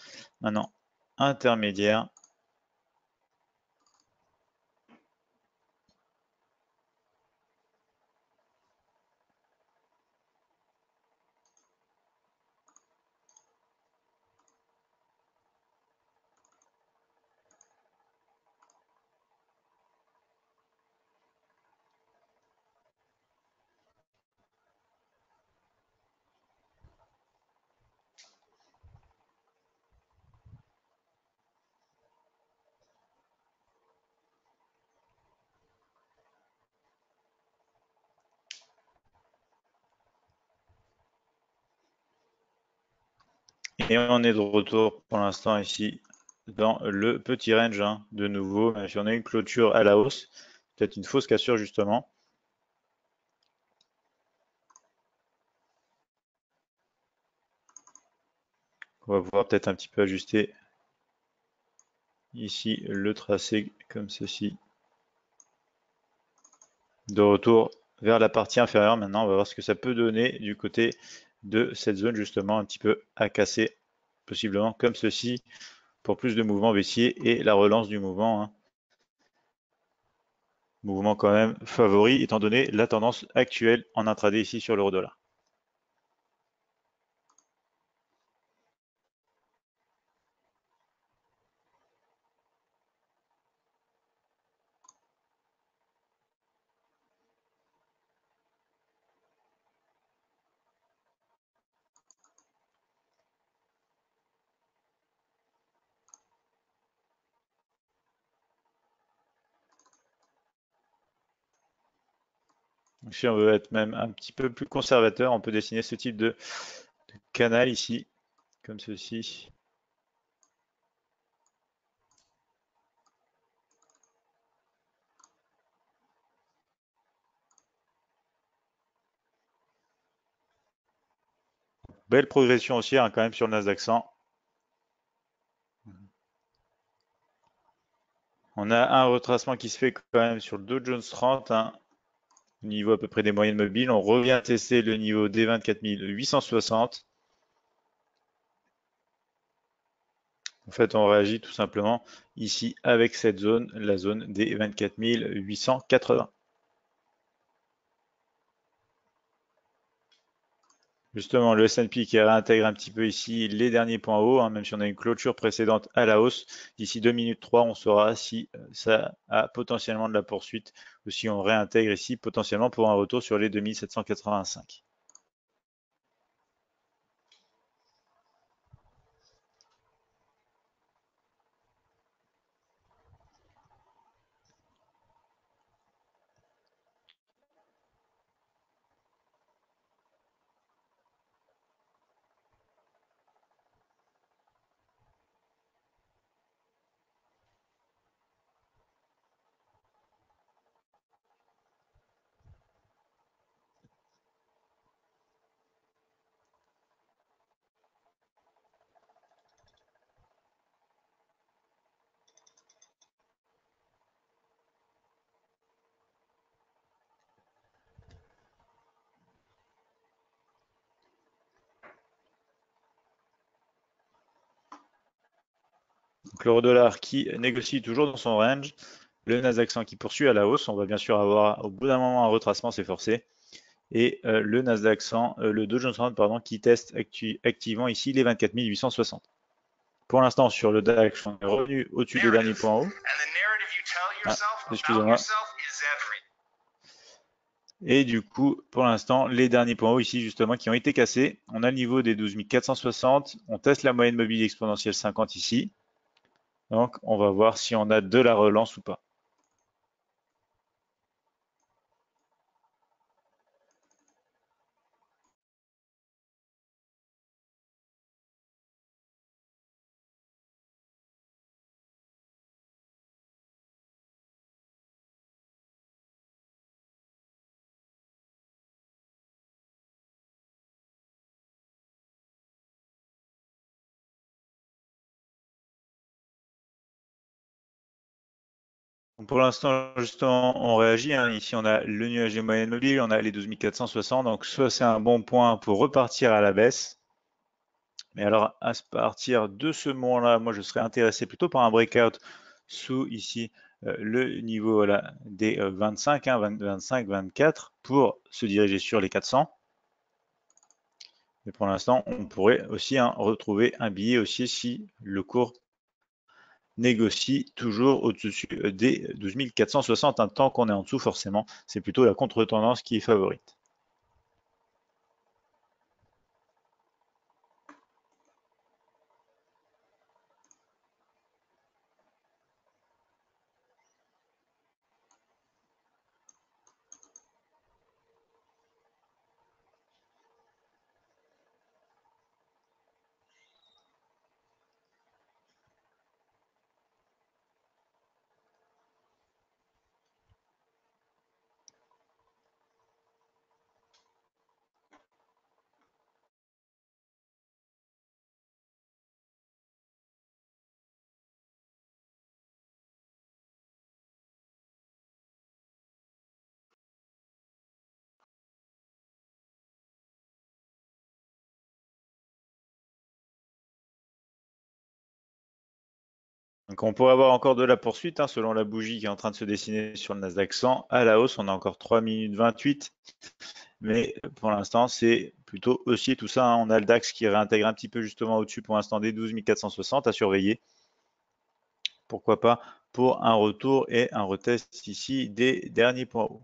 maintenant intermédiaire. Et on est de retour pour l'instant ici dans le petit range, hein, de nouveau. Si on a une clôture à la hausse, peut-être une fausse cassure justement. On va pouvoir peut-être un petit peu ajuster ici le tracé comme ceci. De retour vers la partie inférieure. Maintenant, on va voir ce que ça peut donner du côté de cette zone justement un petit peu à casser, possiblement comme ceci, pour plus de mouvement baissier et la relance du mouvement, hein. Mouvement quand même favori étant donné la tendance actuelle en intraday ici sur l'euro dollar. Si on veut être même un petit peu plus conservateur, on peut dessiner ce type de canal ici, comme ceci. Belle progression haussière, hein, quand même sur le Nasdaq 100. On a un retracement qui se fait quand même sur le Dow Jones 30, hein. Niveau à peu près des moyennes mobiles, on revient tester le niveau des 24 860. En fait, on réagit tout simplement ici avec cette zone, la zone des 24 880. Justement, le S&P qui réintègre un petit peu ici les derniers points hauts, hein, même si on a une clôture précédente à la hausse. D'ici 2 minutes 3, on saura si ça a potentiellement de la poursuite ou si on réintègre ici potentiellement pour un retour sur les 2785. L'euro-dollar qui négocie toujours dans son range, le Nasdaq 100 qui poursuit à la hausse, on va bien sûr avoir au bout d'un moment un retracement, c'est forcé, et le Nasdaq 100, le Dow Jones 30 pardon, qui teste activement ici les 24 860. Pour l'instant sur le DAX, on est revenu au-dessus des derniers points hauts. Ah, excusez-moi. Et du coup, pour l'instant, les derniers points hauts ici, justement, qui ont été cassés, on a le niveau des 12 460, on teste la moyenne mobile exponentielle 50 ici. Donc, on va voir si on a de la relance ou pas. Pour l'instant, justement, on réagit, hein. Ici, on a le nuage des moyennes mobiles, on a les 12 460. Donc, soit c'est un bon point pour repartir à la baisse. Mais alors, à partir de ce moment-là, moi, je serais intéressé plutôt par un breakout sous ici le niveau voilà, des 25, hein, 25, 24 pour se diriger sur les 400. Et pour l'instant, on pourrait aussi, hein, retrouver un billet haussier si le cours négocie toujours au-dessus des 12 460, un temps qu'on est en dessous forcément, c'est plutôt la contre-tendance qui est favorite. Donc on pourrait avoir encore de la poursuite hein, selon la bougie qui est en train de se dessiner sur le Nasdaq 100. À la hausse, on a encore 3 minutes 28. Mais pour l'instant, c'est plutôt haussier tout ça. Hein. On a le DAX qui réintègre un petit peu justement au-dessus pour l'instant des 12 460 à surveiller. Pourquoi pas pour un retour et un retest ici des derniers points hauts.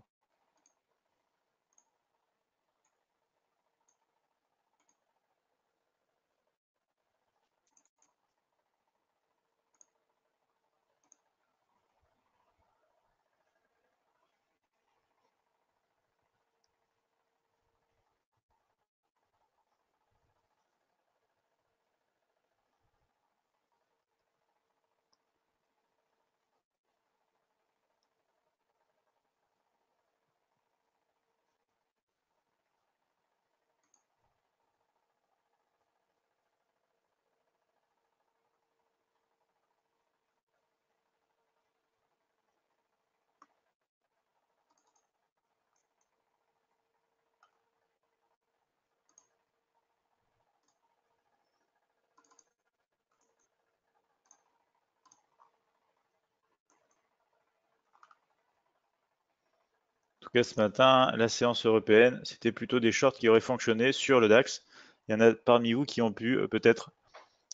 Ce matin, la séance européenne, c'était plutôt des shorts qui auraient fonctionné sur le DAX. Il y en a parmi vous qui ont pu peut-être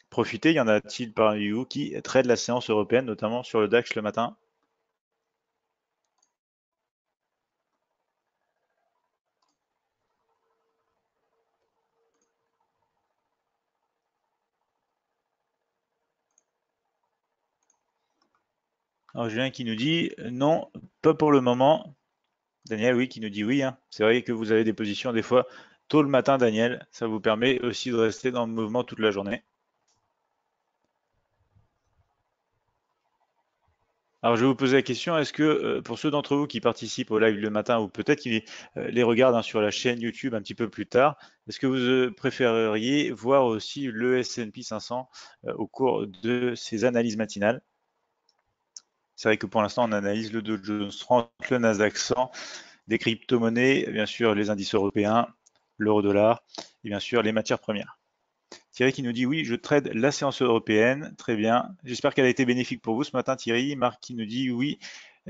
profiter. Il y en a-t-il parmi vous qui trade la séance européenne, notamment sur le DAX le matin? Alors Julien qui nous dit non, pas pour le moment. Daniel, oui, qui nous dit oui. Hein. C'est vrai que vous avez des positions des fois tôt le matin, Daniel. Ça vous permet aussi de rester dans le mouvement toute la journée. Alors, je vais vous poser la question, est-ce que pour ceux d'entre vous qui participent au live le matin ou peut-être qui les regardent hein, sur la chaîne YouTube un petit peu plus tard, est-ce que vous préféreriez voir aussi le S&P 500 au cours de ces analyses matinales? C'est vrai que pour l'instant, on analyse le Dow Jones 30, le Nasdaq 100, des crypto-monnaies, bien sûr les indices européens, l'euro-dollar et bien sûr les matières premières. Thierry qui nous dit « Oui, je trade la séance européenne. » Très bien. J'espère qu'elle a été bénéfique pour vous ce matin, Thierry. Marc qui nous dit « Oui,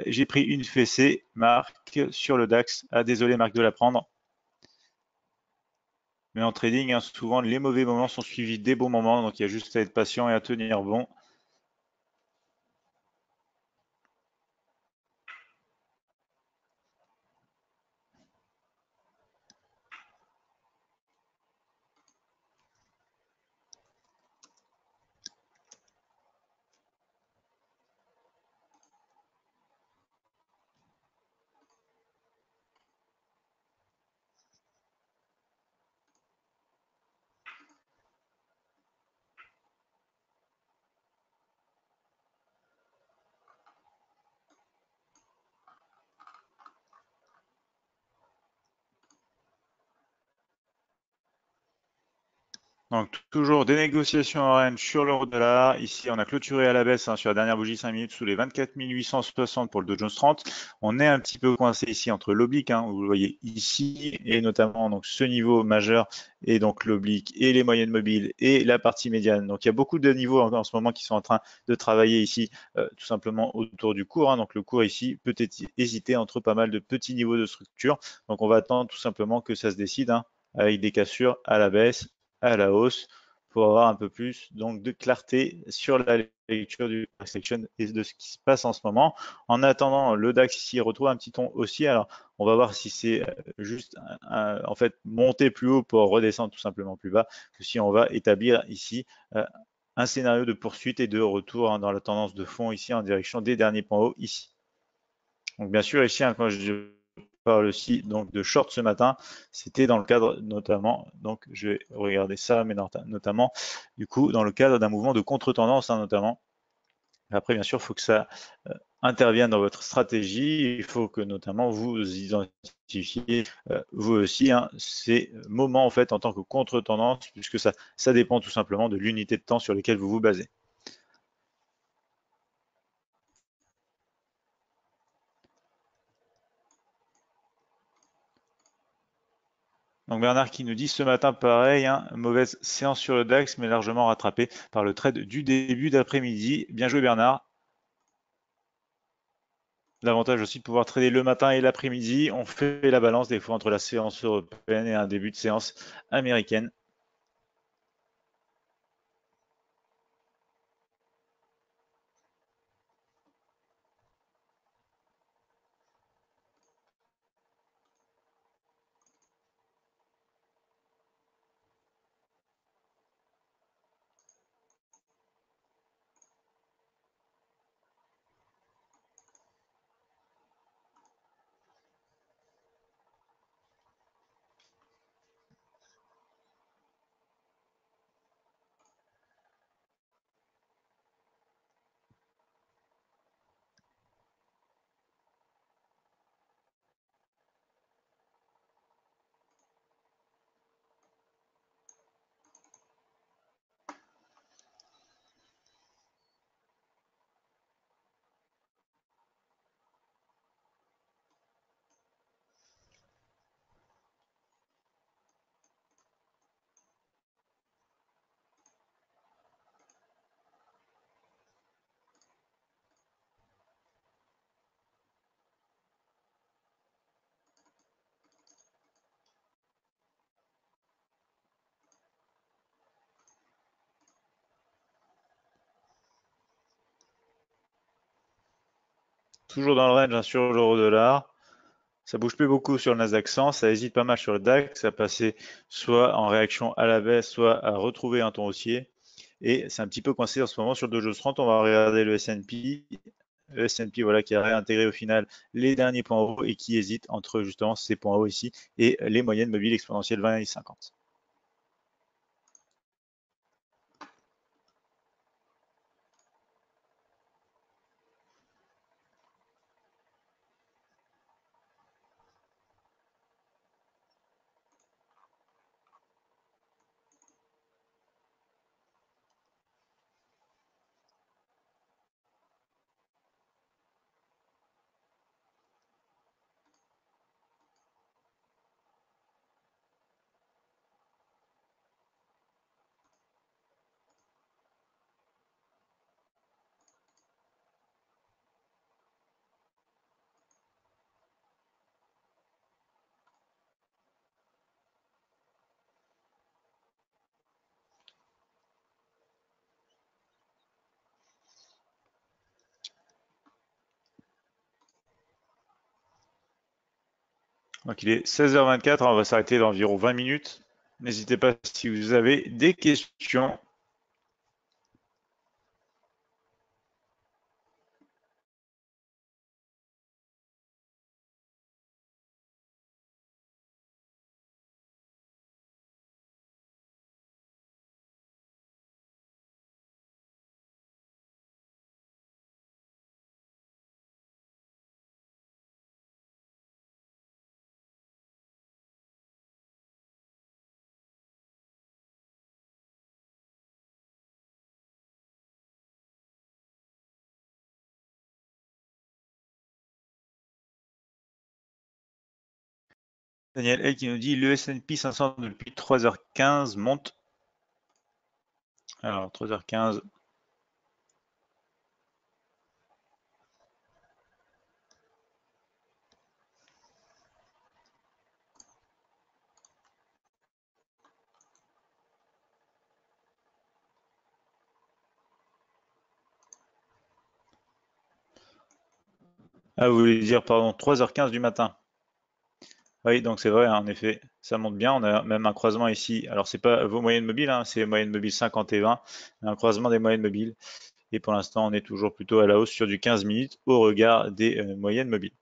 j'ai pris une fessée, Marc, sur le DAX. » Ah, désolé Marc de la prendre. Mais en trading, hein, souvent, les mauvais moments sont suivis des bons moments. Donc, il y a juste à être patient et à tenir bon. Donc, toujours des négociations en range sur l'euro dollar. Ici, on a clôturé à la baisse hein, sur la dernière bougie 5 minutes sous les 24 860 pour le Dow Jones 30. On est un petit peu coincé ici entre l'oblique, hein, vous le voyez ici, et notamment donc ce niveau majeur et donc l'oblique et les moyennes mobiles et la partie médiane. Donc, il y a beaucoup de niveaux en ce moment qui sont en train de travailler ici, tout simplement autour du cours. Hein. Donc, le cours ici peut hésiter entre pas mal de petits niveaux de structure. Donc, on va attendre tout simplement que ça se décide hein, avec des cassures à la baisse, à la hausse pour avoir un peu plus donc de clarté sur la lecture du price action et de ce qui se passe en ce moment. En attendant, le DAX ici retrouve un petit ton haussier. Alors, on va voir si c'est juste en fait monter plus haut pour redescendre tout simplement plus bas, que si on va établir ici un scénario de poursuite et de retour hein, dans la tendance de fond ici en direction des derniers points hauts ici. Donc bien sûr ici hein, quand je parle aussi donc de short ce matin, c'était dans le cadre notamment, donc je vais regarder ça, mais notamment du coup dans le cadre d'un mouvement de contre-tendance hein, notamment. Après bien sûr il faut que ça intervienne dans votre stratégie, il faut que notamment vous identifiez vous aussi hein, ces moments en fait en tant que contre-tendance, puisque ça dépend tout simplement de l'unité de temps sur laquelle vous vous basez. Donc Bernard qui nous dit ce matin pareil, hein, mauvaise séance sur le DAX mais largement rattrapée par le trade du début d'après-midi. Bien joué Bernard. L'avantage aussi de pouvoir trader le matin et l'après-midi. On fait la balance des fois entre la séance européenne et un début de séance américaine. Toujours dans le range hein, sur l'euro dollar, ça bouge plus beaucoup sur le Nasdaq 100, ça hésite pas mal sur le DAX, ça passait soit en réaction à la baisse, soit à retrouver un ton haussier. Et c'est un petit peu coincé en ce moment sur le Dow Jones 30, on va regarder le S&P. Le S&P voilà, qui a réintégré au final les derniers points hauts et qui hésite entre justement ces points hauts ici et les moyennes mobiles exponentielles 20 et 50. Donc il est 16h24, on va s'arrêter dans environ 20 minutes. N'hésitez pas si vous avez des questions. Daniel L qui nous dit le S&P 500 depuis 3h15 monte. Alors 3h15. Ah, vous voulez dire, pardon, 3h15 du matin. Oui, donc c'est vrai, hein, en effet, ça monte bien. On a même un croisement ici. Alors, ce n'est pas vos moyennes mobiles, hein, c'est les moyennes mobiles 50 et 20, un croisement des moyennes mobiles. Et pour l'instant, on est toujours plutôt à la hausse sur du 15 minutes au regard des moyennes mobiles.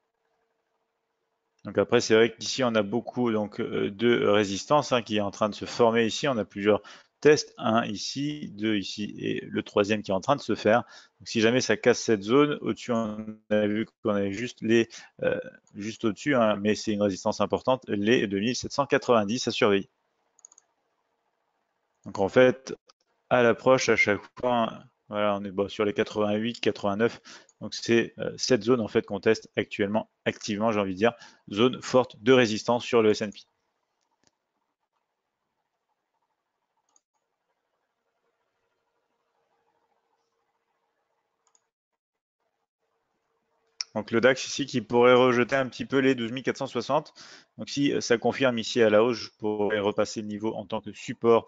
Donc après, c'est vrai qu'ici, on a beaucoup donc, de résistance hein, qui est en train de se former ici. On a plusieurs tests, un ici, deux ici et le troisième qui est en train de se faire. Donc, si jamais ça casse cette zone, au-dessus, on a vu qu'on avait juste les juste au-dessus, hein, mais c'est une résistance importante, les 2790 à surveiller. Donc en fait, à l'approche, à chaque point, voilà, on est bon, sur les 88, 89. Donc c'est cette zone en fait qu'on teste actuellement activement, j'ai envie de dire, zone forte de résistance sur le S&P. Donc le DAX ici qui pourrait rejeter un petit peu les 12 460. Donc si ça confirme ici à la hausse, je pourrais repasser le niveau en tant que support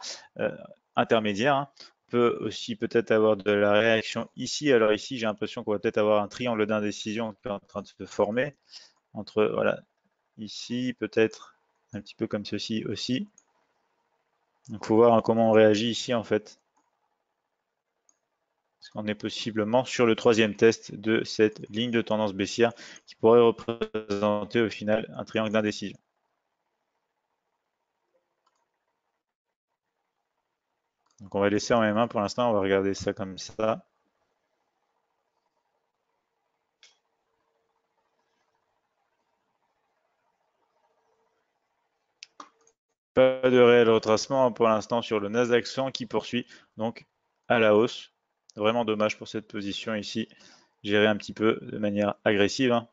intermédiaire. Hein. On peut aussi peut-être avoir de la réaction ici. Alors ici, j'ai l'impression qu'on va peut-être avoir un triangle d'indécision qui est en train de se former. Entre, voilà, ici, peut-être un petit peu comme ceci aussi. Donc il faut voir comment on réagit ici en fait. Parce qu'on est possiblement sur le troisième test de cette ligne de tendance baissière qui pourrait représenter au final un triangle d'indécision. Donc on va laisser en M1 pour l'instant, on va regarder ça comme ça. Pas de réel retracement pour l'instant sur le Nasdaq 100 qui poursuit donc à la hausse. Vraiment dommage pour cette position ici, gérée un petit peu de manière agressive. Hein.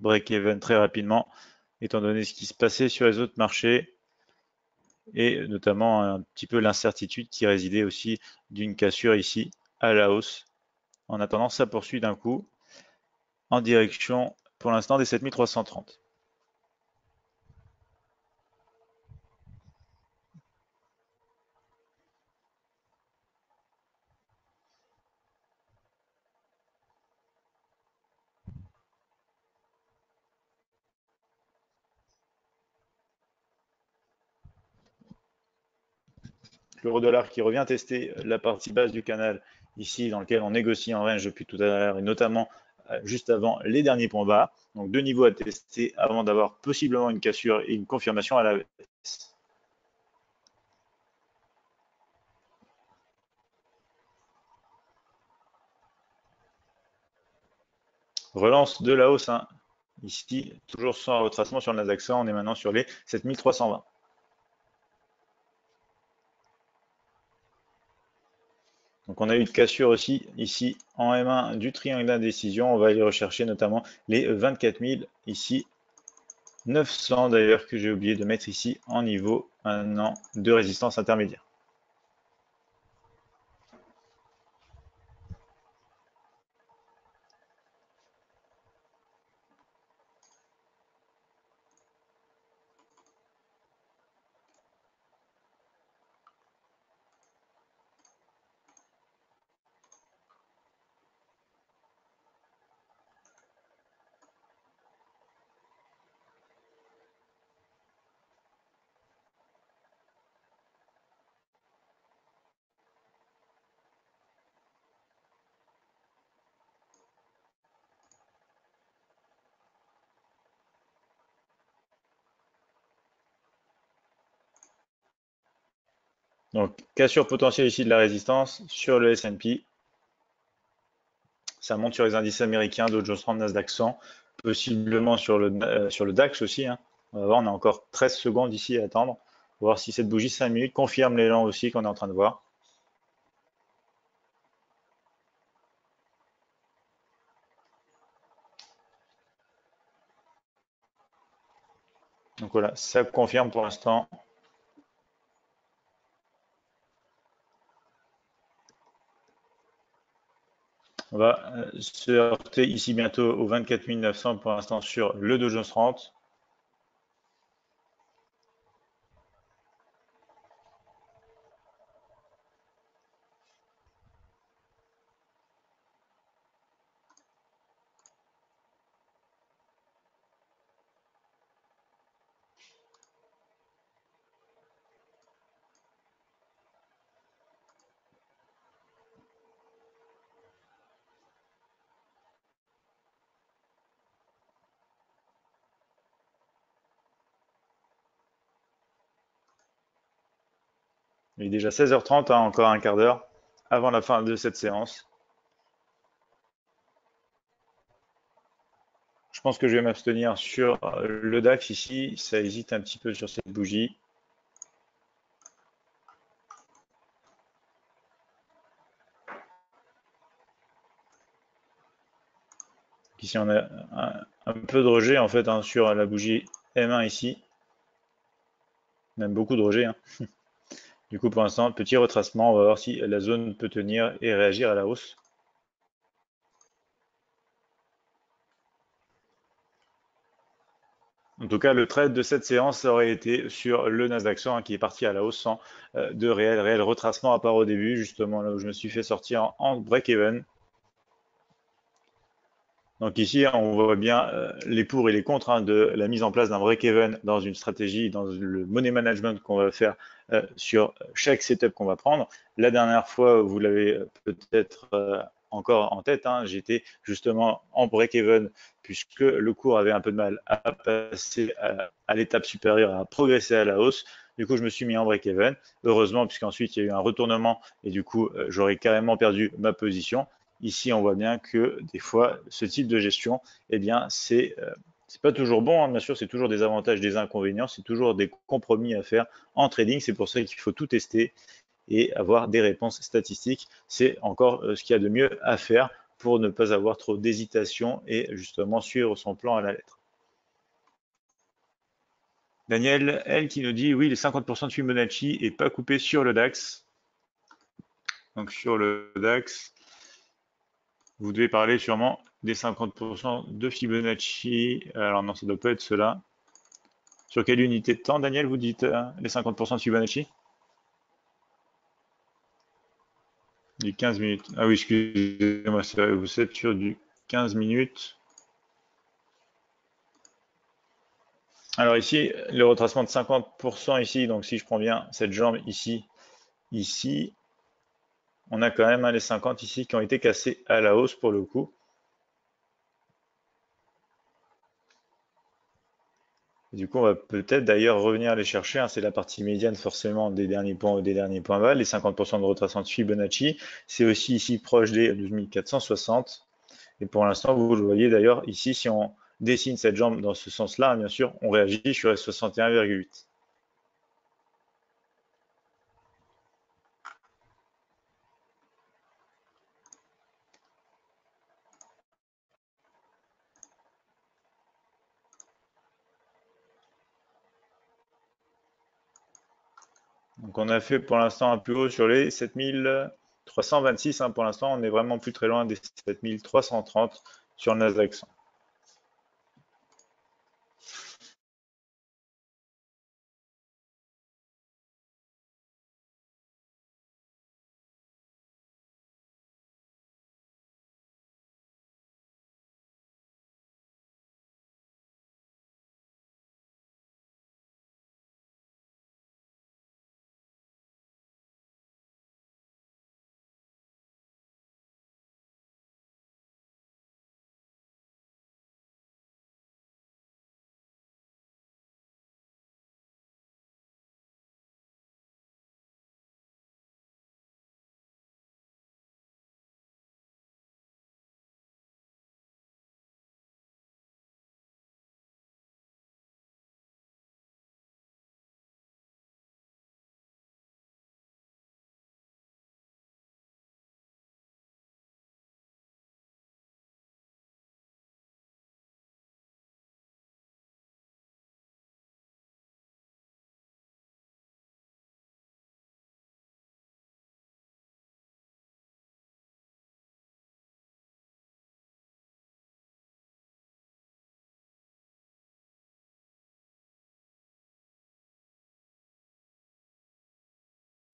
Break even très rapidement, étant donné ce qui se passait sur les autres marchés et notamment un petit peu l'incertitude qui résidait aussi d'une cassure ici à la hausse. En attendant, ça poursuit d'un coup en direction pour l'instant des 7330. L'euro-dollar qui revient tester la partie basse du canal ici dans lequel on négocie en range depuis tout à l'heure et notamment juste avant les derniers points bas. Donc deux niveaux à tester avant d'avoir possiblement une cassure et une confirmation à la baisse. Relance de la hausse hein. Ici, toujours sans retracement sur le Nasdaq 100, on est maintenant sur les 7320. Donc on a eu une cassure aussi ici en M1 du triangle d'indécision. On va aller rechercher notamment les 24 000 ici, 900 d'ailleurs que j'ai oublié de mettre ici en niveau maintenant de résistance intermédiaire. Donc, cassure potentielle ici de la résistance sur le S&P. Ça monte sur les indices américains, Dow Jones 30, Nasdaq 100, possiblement sur le DAX aussi. Hein. On va voir, on a encore 13 secondes ici à attendre. On va voir si cette bougie 5 minutes confirme l'élan aussi qu'on est en train de voir. Donc voilà, ça confirme pour l'instant. On va se heurter ici bientôt aux 24 900 pour l'instant sur le Dow Jones 30. Il est déjà 16h30, hein, encore un quart d'heure avant la fin de cette séance. Je pense que je vais m'abstenir sur le DAX ici. Ça hésite un petit peu sur cette bougie. Ici, on a un peu de rejet en fait hein, sur la bougie M1 ici. Même beaucoup de rejet. Hein. Du coup, pour l'instant, petit retracement. On va voir si la zone peut tenir et réagir à la hausse. En tout cas, le trade de cette séance aurait été sur le Nasdaq 100 qui est parti à la hausse sans de réel retracement à part au début, justement là où je me suis fait sortir en break-even. Donc ici, on voit bien les pour et les contre de la mise en place d'un break-even dans une stratégie, dans le money management qu'on va faire sur chaque setup qu'on va prendre. La dernière fois, vous l'avez peut-être encore en tête, j'étais justement en break-even puisque le cours avait un peu de mal à passer à l'étape supérieure, à progresser à la hausse. Du coup, je me suis mis en break-even. Heureusement, puisqu'ensuite, il y a eu un retournement et du coup, j'aurais carrément perdu ma position. Ici, on voit bien que des fois, ce type de gestion, eh bien, c'est pas toujours bon. Bien sûr, c'est toujours des avantages, des inconvénients. C'est toujours des compromis à faire en trading. C'est pour ça qu'il faut tout tester et avoir des réponses statistiques. C'est encore ce qu'il y a de mieux à faire pour ne pas avoir trop d'hésitation et justement suivre son plan à la lettre. Daniel, elle, qui nous dit « Oui, les 50% de Fibonacci n'est pas coupé sur le DAX. » Donc, sur le DAX... Vous devez parler sûrement des 50% de Fibonacci. Alors non, ça ne doit pas être cela. Sur quelle unité de temps, Daniel, vous dites les 50% de Fibonacci? Du 15 minutes. Ah oui, excusez-moi, vous êtes sur du 15 minutes. Alors ici, le retracement de 50% ici. Donc si je prends bien cette jambe ici. On a quand même les 50 ici qui ont été cassés à la hausse pour le coup. Du coup, on va peut-être d'ailleurs revenir les chercher. C'est la partie médiane forcément des derniers points ou des derniers points bas. Les 50% de retracement de Fibonacci, c'est aussi ici proche des 12 460. Et pour l'instant, vous le voyez d'ailleurs ici, si on dessine cette jambe dans ce sens-là, bien sûr, on réagit sur les 61,8. Donc on a fait pour l'instant un plus haut sur les 7326. Pour l'instant, on est vraiment plus très loin des 7330 sur le Nasdaq 100.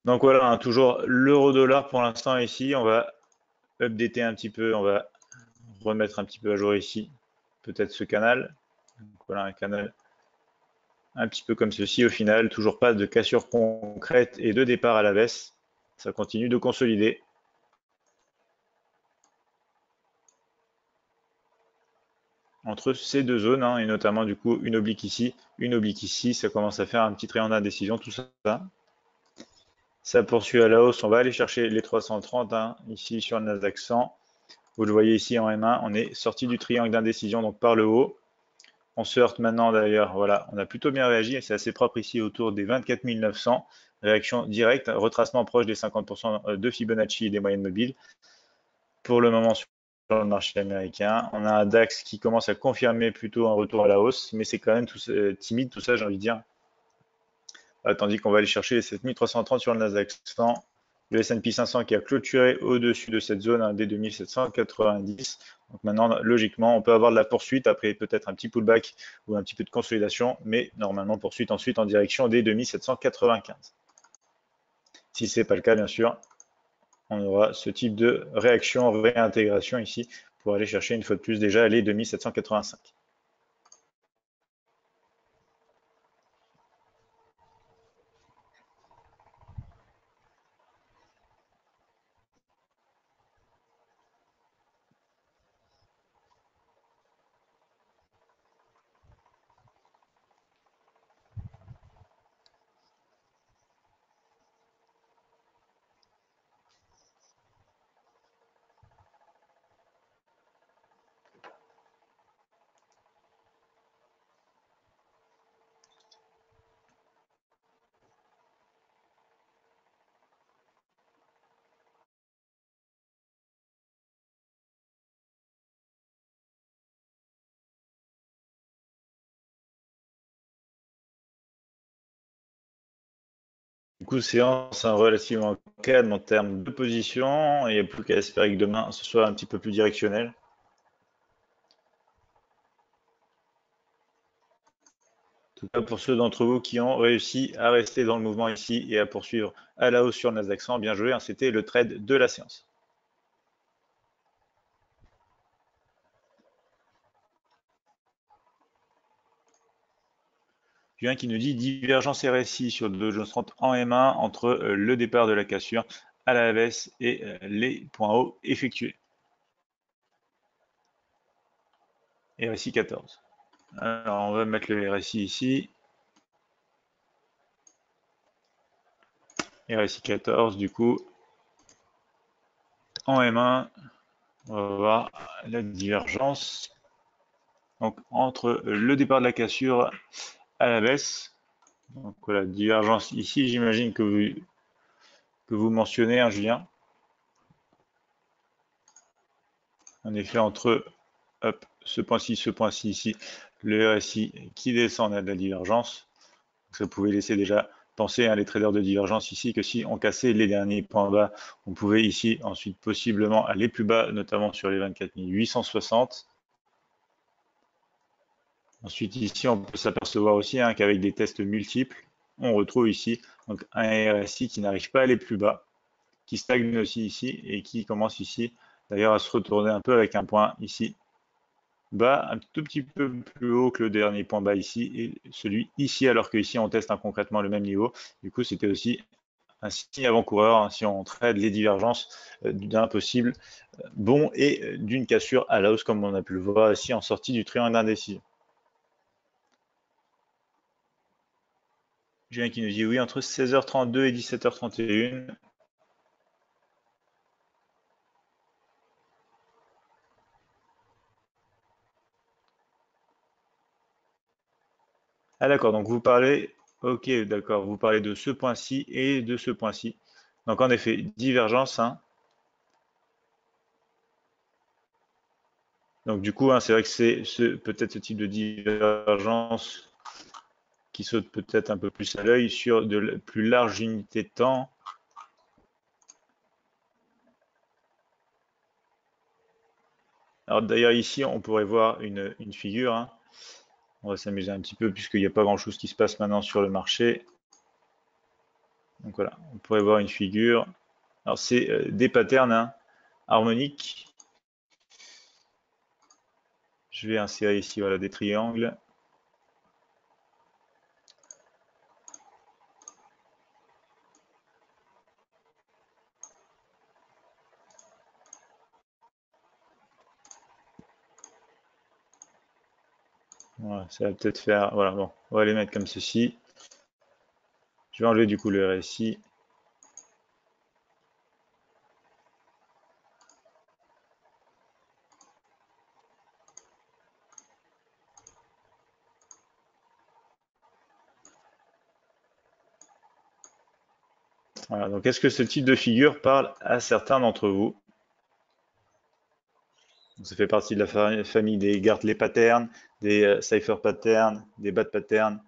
Donc voilà, toujours l'euro-dollar pour l'instant ici. On va updater un petit peu, on va remettre un petit peu à jour ici, peut-être ce canal. Donc voilà un canal un petit peu comme ceci au final. Toujours pas de cassure concrète et de départ à la baisse. Ça continue de consolider. Entre ces deux zones, et notamment du coup une oblique ici, ça commence à faire un petit triangle d'indécision, tout ça. Ça poursuit à la hausse, on va aller chercher les 330 ici sur le Nasdaq 100. Vous le voyez ici en M1, on est sorti du triangle d'indécision, donc par le haut. On se heurte maintenant d'ailleurs, voilà, on a plutôt bien réagi, c'est assez propre ici autour des 24 900. Réaction directe, retracement proche des 50% de Fibonacci et des moyennes mobiles. Pour le moment sur le marché américain, on a un DAX qui commence à confirmer plutôt un retour à la hausse, mais c'est quand même tout, timide tout ça, j'ai envie de dire. Tandis qu'on va aller chercher les 7330 sur le Nasdaq 100, le S&P 500 qui a clôturé au-dessus de cette zone, hein, des 2790. Donc maintenant, logiquement, on peut avoir de la poursuite, après peut-être un petit pullback ou un petit peu de consolidation, mais normalement poursuite ensuite en direction des 2795. Si ce n'est pas le cas, bien sûr, on aura ce type de réaction, réintégration ici, pour aller chercher une fois de plus déjà les 2785. Du coup, séance relativement calme en termes de position. Il n'y a plus qu'à espérer que demain, ce soit un petit peu plus directionnel. En tout cas, pour ceux d'entre vous qui ont réussi à rester dans le mouvement ici et à poursuivre à la hausse sur le Nasdaq 100, bien joué, hein, c'était le trade de la séance. Qui nous dit divergence RSI sur le Dow Jones 30 en M1 entre le départ de la cassure à la baisse et les points hauts effectués. RSI 14. Alors on va mettre le RSI ici. RSI 14 du coup. En M1, on va voir la divergence donc entre le départ de la cassure à la baisse, donc voilà, divergence ici, j'imagine que vous mentionnez, hein, Julien, en effet entre hop, ce point-ci ici, le RSI qui descend, on a de la divergence, donc ça pouvait laisser déjà penser, hein, les traders de divergence ici, que si on cassait les derniers points bas, on pouvait ici ensuite possiblement aller plus bas, notamment sur les 24 860. Ensuite, ici, on peut s'apercevoir aussi, hein, qu'avec des tests multiples, on retrouve ici donc un RSI qui n'arrive pas à aller plus bas, qui stagne aussi ici et qui commence ici d'ailleurs à se retourner un peu avec un point ici bas, un tout petit peu plus haut que le dernier point bas ici et celui ici, alors qu'ici, on teste, hein, concrètement le même niveau. Du coup, c'était aussi un signe avant-coureur, hein, si on trade les divergences d'un possible bond et d'une cassure à la hausse, comme on a pu le voir ici en sortie du triangle indécis. Julien qui nous dit oui, entre 16h32 et 17h31. Ah d'accord, donc vous parlez, ok d'accord, vous parlez de ce point-ci et de ce point-ci. Donc en effet, divergence, hein. Donc du coup, hein, c'est vrai que c'est peut-être ce type de divergence qui saute peut-être un peu plus à l'œil sur de plus larges unités de temps. Alors d'ailleurs ici, on pourrait voir une figure, hein. On va s'amuser un petit peu puisqu'il n'y a pas grand-chose qui se passe maintenant sur le marché. Donc voilà, on pourrait voir une figure. Alors c'est des patterns, hein, harmoniques. Je vais insérer ici, voilà, des triangles. Voilà, ça va peut-être faire. Voilà, bon, on va les mettre comme ceci. Je vais enlever du coup le RSI. Voilà, donc est-ce que ce type de figure parle à certains d'entre vous? Ça fait partie de la famille des garde-les patterns, des cipher patterns, des bad patterns.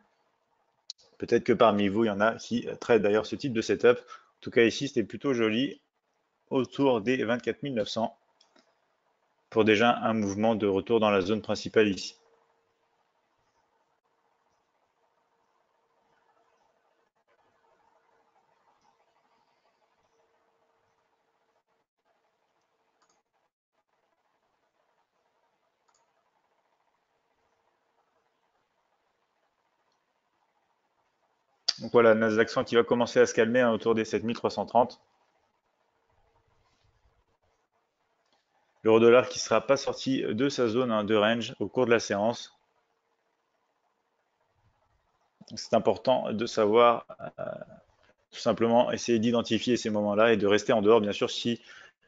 Peut-être que parmi vous, il y en a qui traitent d'ailleurs ce type de setup. En tout cas ici c'était plutôt joli, autour des 24 900 pour déjà un mouvement de retour dans la zone principale ici. Donc voilà, Nasdaq 100 qui va commencer à se calmer hein, autour des 7330. L'euro dollar qui ne sera pas sorti de sa zone hein, de range au cours de la séance. C'est important de savoir tout simplement essayer d'identifier ces moments-là et de rester en dehors. Bien sûr, si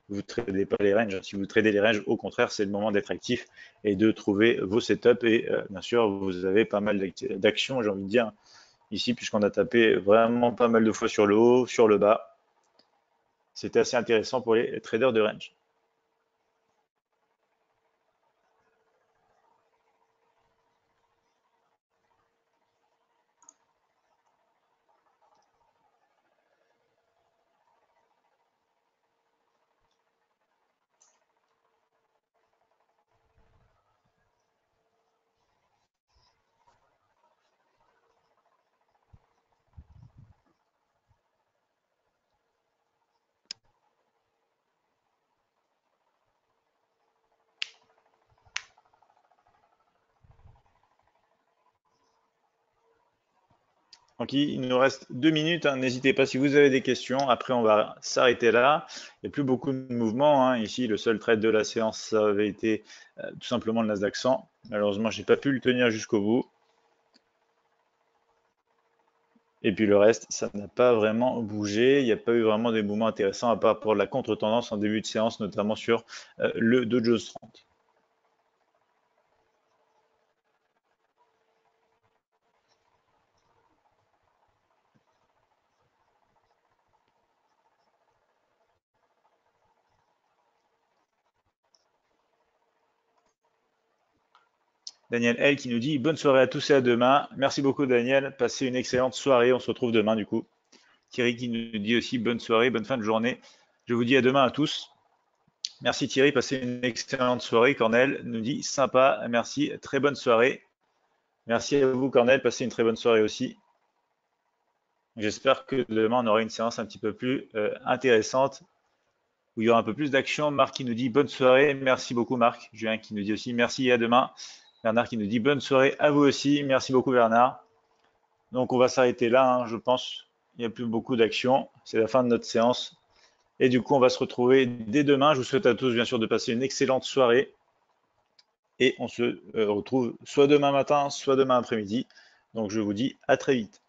vous ne tradez pas les ranges, si vous tradez les ranges, au contraire, c'est le moment d'être actif et de trouver vos setups. Et bien sûr, vous avez pas mal d'actions, j'ai envie de dire, ici, puisqu'on a tapé vraiment pas mal de fois sur le haut, sur le bas. C'était assez intéressant pour les traders de range. Donc, il nous reste 2 minutes. N'hésitez pas si vous avez des questions. Après, on va s'arrêter là. Il n'y a plus beaucoup de mouvements. Ici, le seul trade de la séance, ça avait été tout simplement le Nasdaq 100. Malheureusement, je n'ai pas pu le tenir jusqu'au bout. Et puis, le reste, ça n'a pas vraiment bougé. Il n'y a pas eu vraiment des mouvements intéressants, à part pour la contre-tendance en début de séance, notamment sur le Dow Jones 30. Daniel L qui nous dit bonne soirée à tous et à demain. Merci beaucoup Daniel, passez une excellente soirée, on se retrouve demain du coup. Thierry qui nous dit aussi bonne soirée, bonne fin de journée. Je vous dis à demain à tous. Merci Thierry, passez une excellente soirée. Cornel nous dit sympa, merci, très bonne soirée. Merci à vous Cornel, passez une très bonne soirée aussi. J'espère que demain on aura une séance un petit peu plus intéressante, où il y aura un peu plus d'action. Marc qui nous dit bonne soirée, merci beaucoup Marc. Julien qui nous dit aussi merci et à demain. Bernard qui nous dit bonne soirée à vous aussi. Merci beaucoup Bernard. Donc on va s'arrêter là, je pense. Il n'y a plus beaucoup d'action. C'est la fin de notre séance. Et du coup, on va se retrouver dès demain. Je vous souhaite à tous, bien sûr, de passer une excellente soirée. Et on se retrouve soit demain matin, soit demain après-midi. Donc je vous dis à très vite.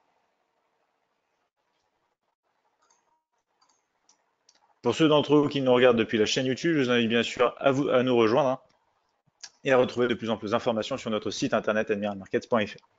Pour ceux d'entre vous qui nous regardent depuis la chaîne YouTube, je vous invite bien sûr à nous rejoindre. Et à retrouver de plus en plus d'informations sur notre site internet admiralmarkets.fr.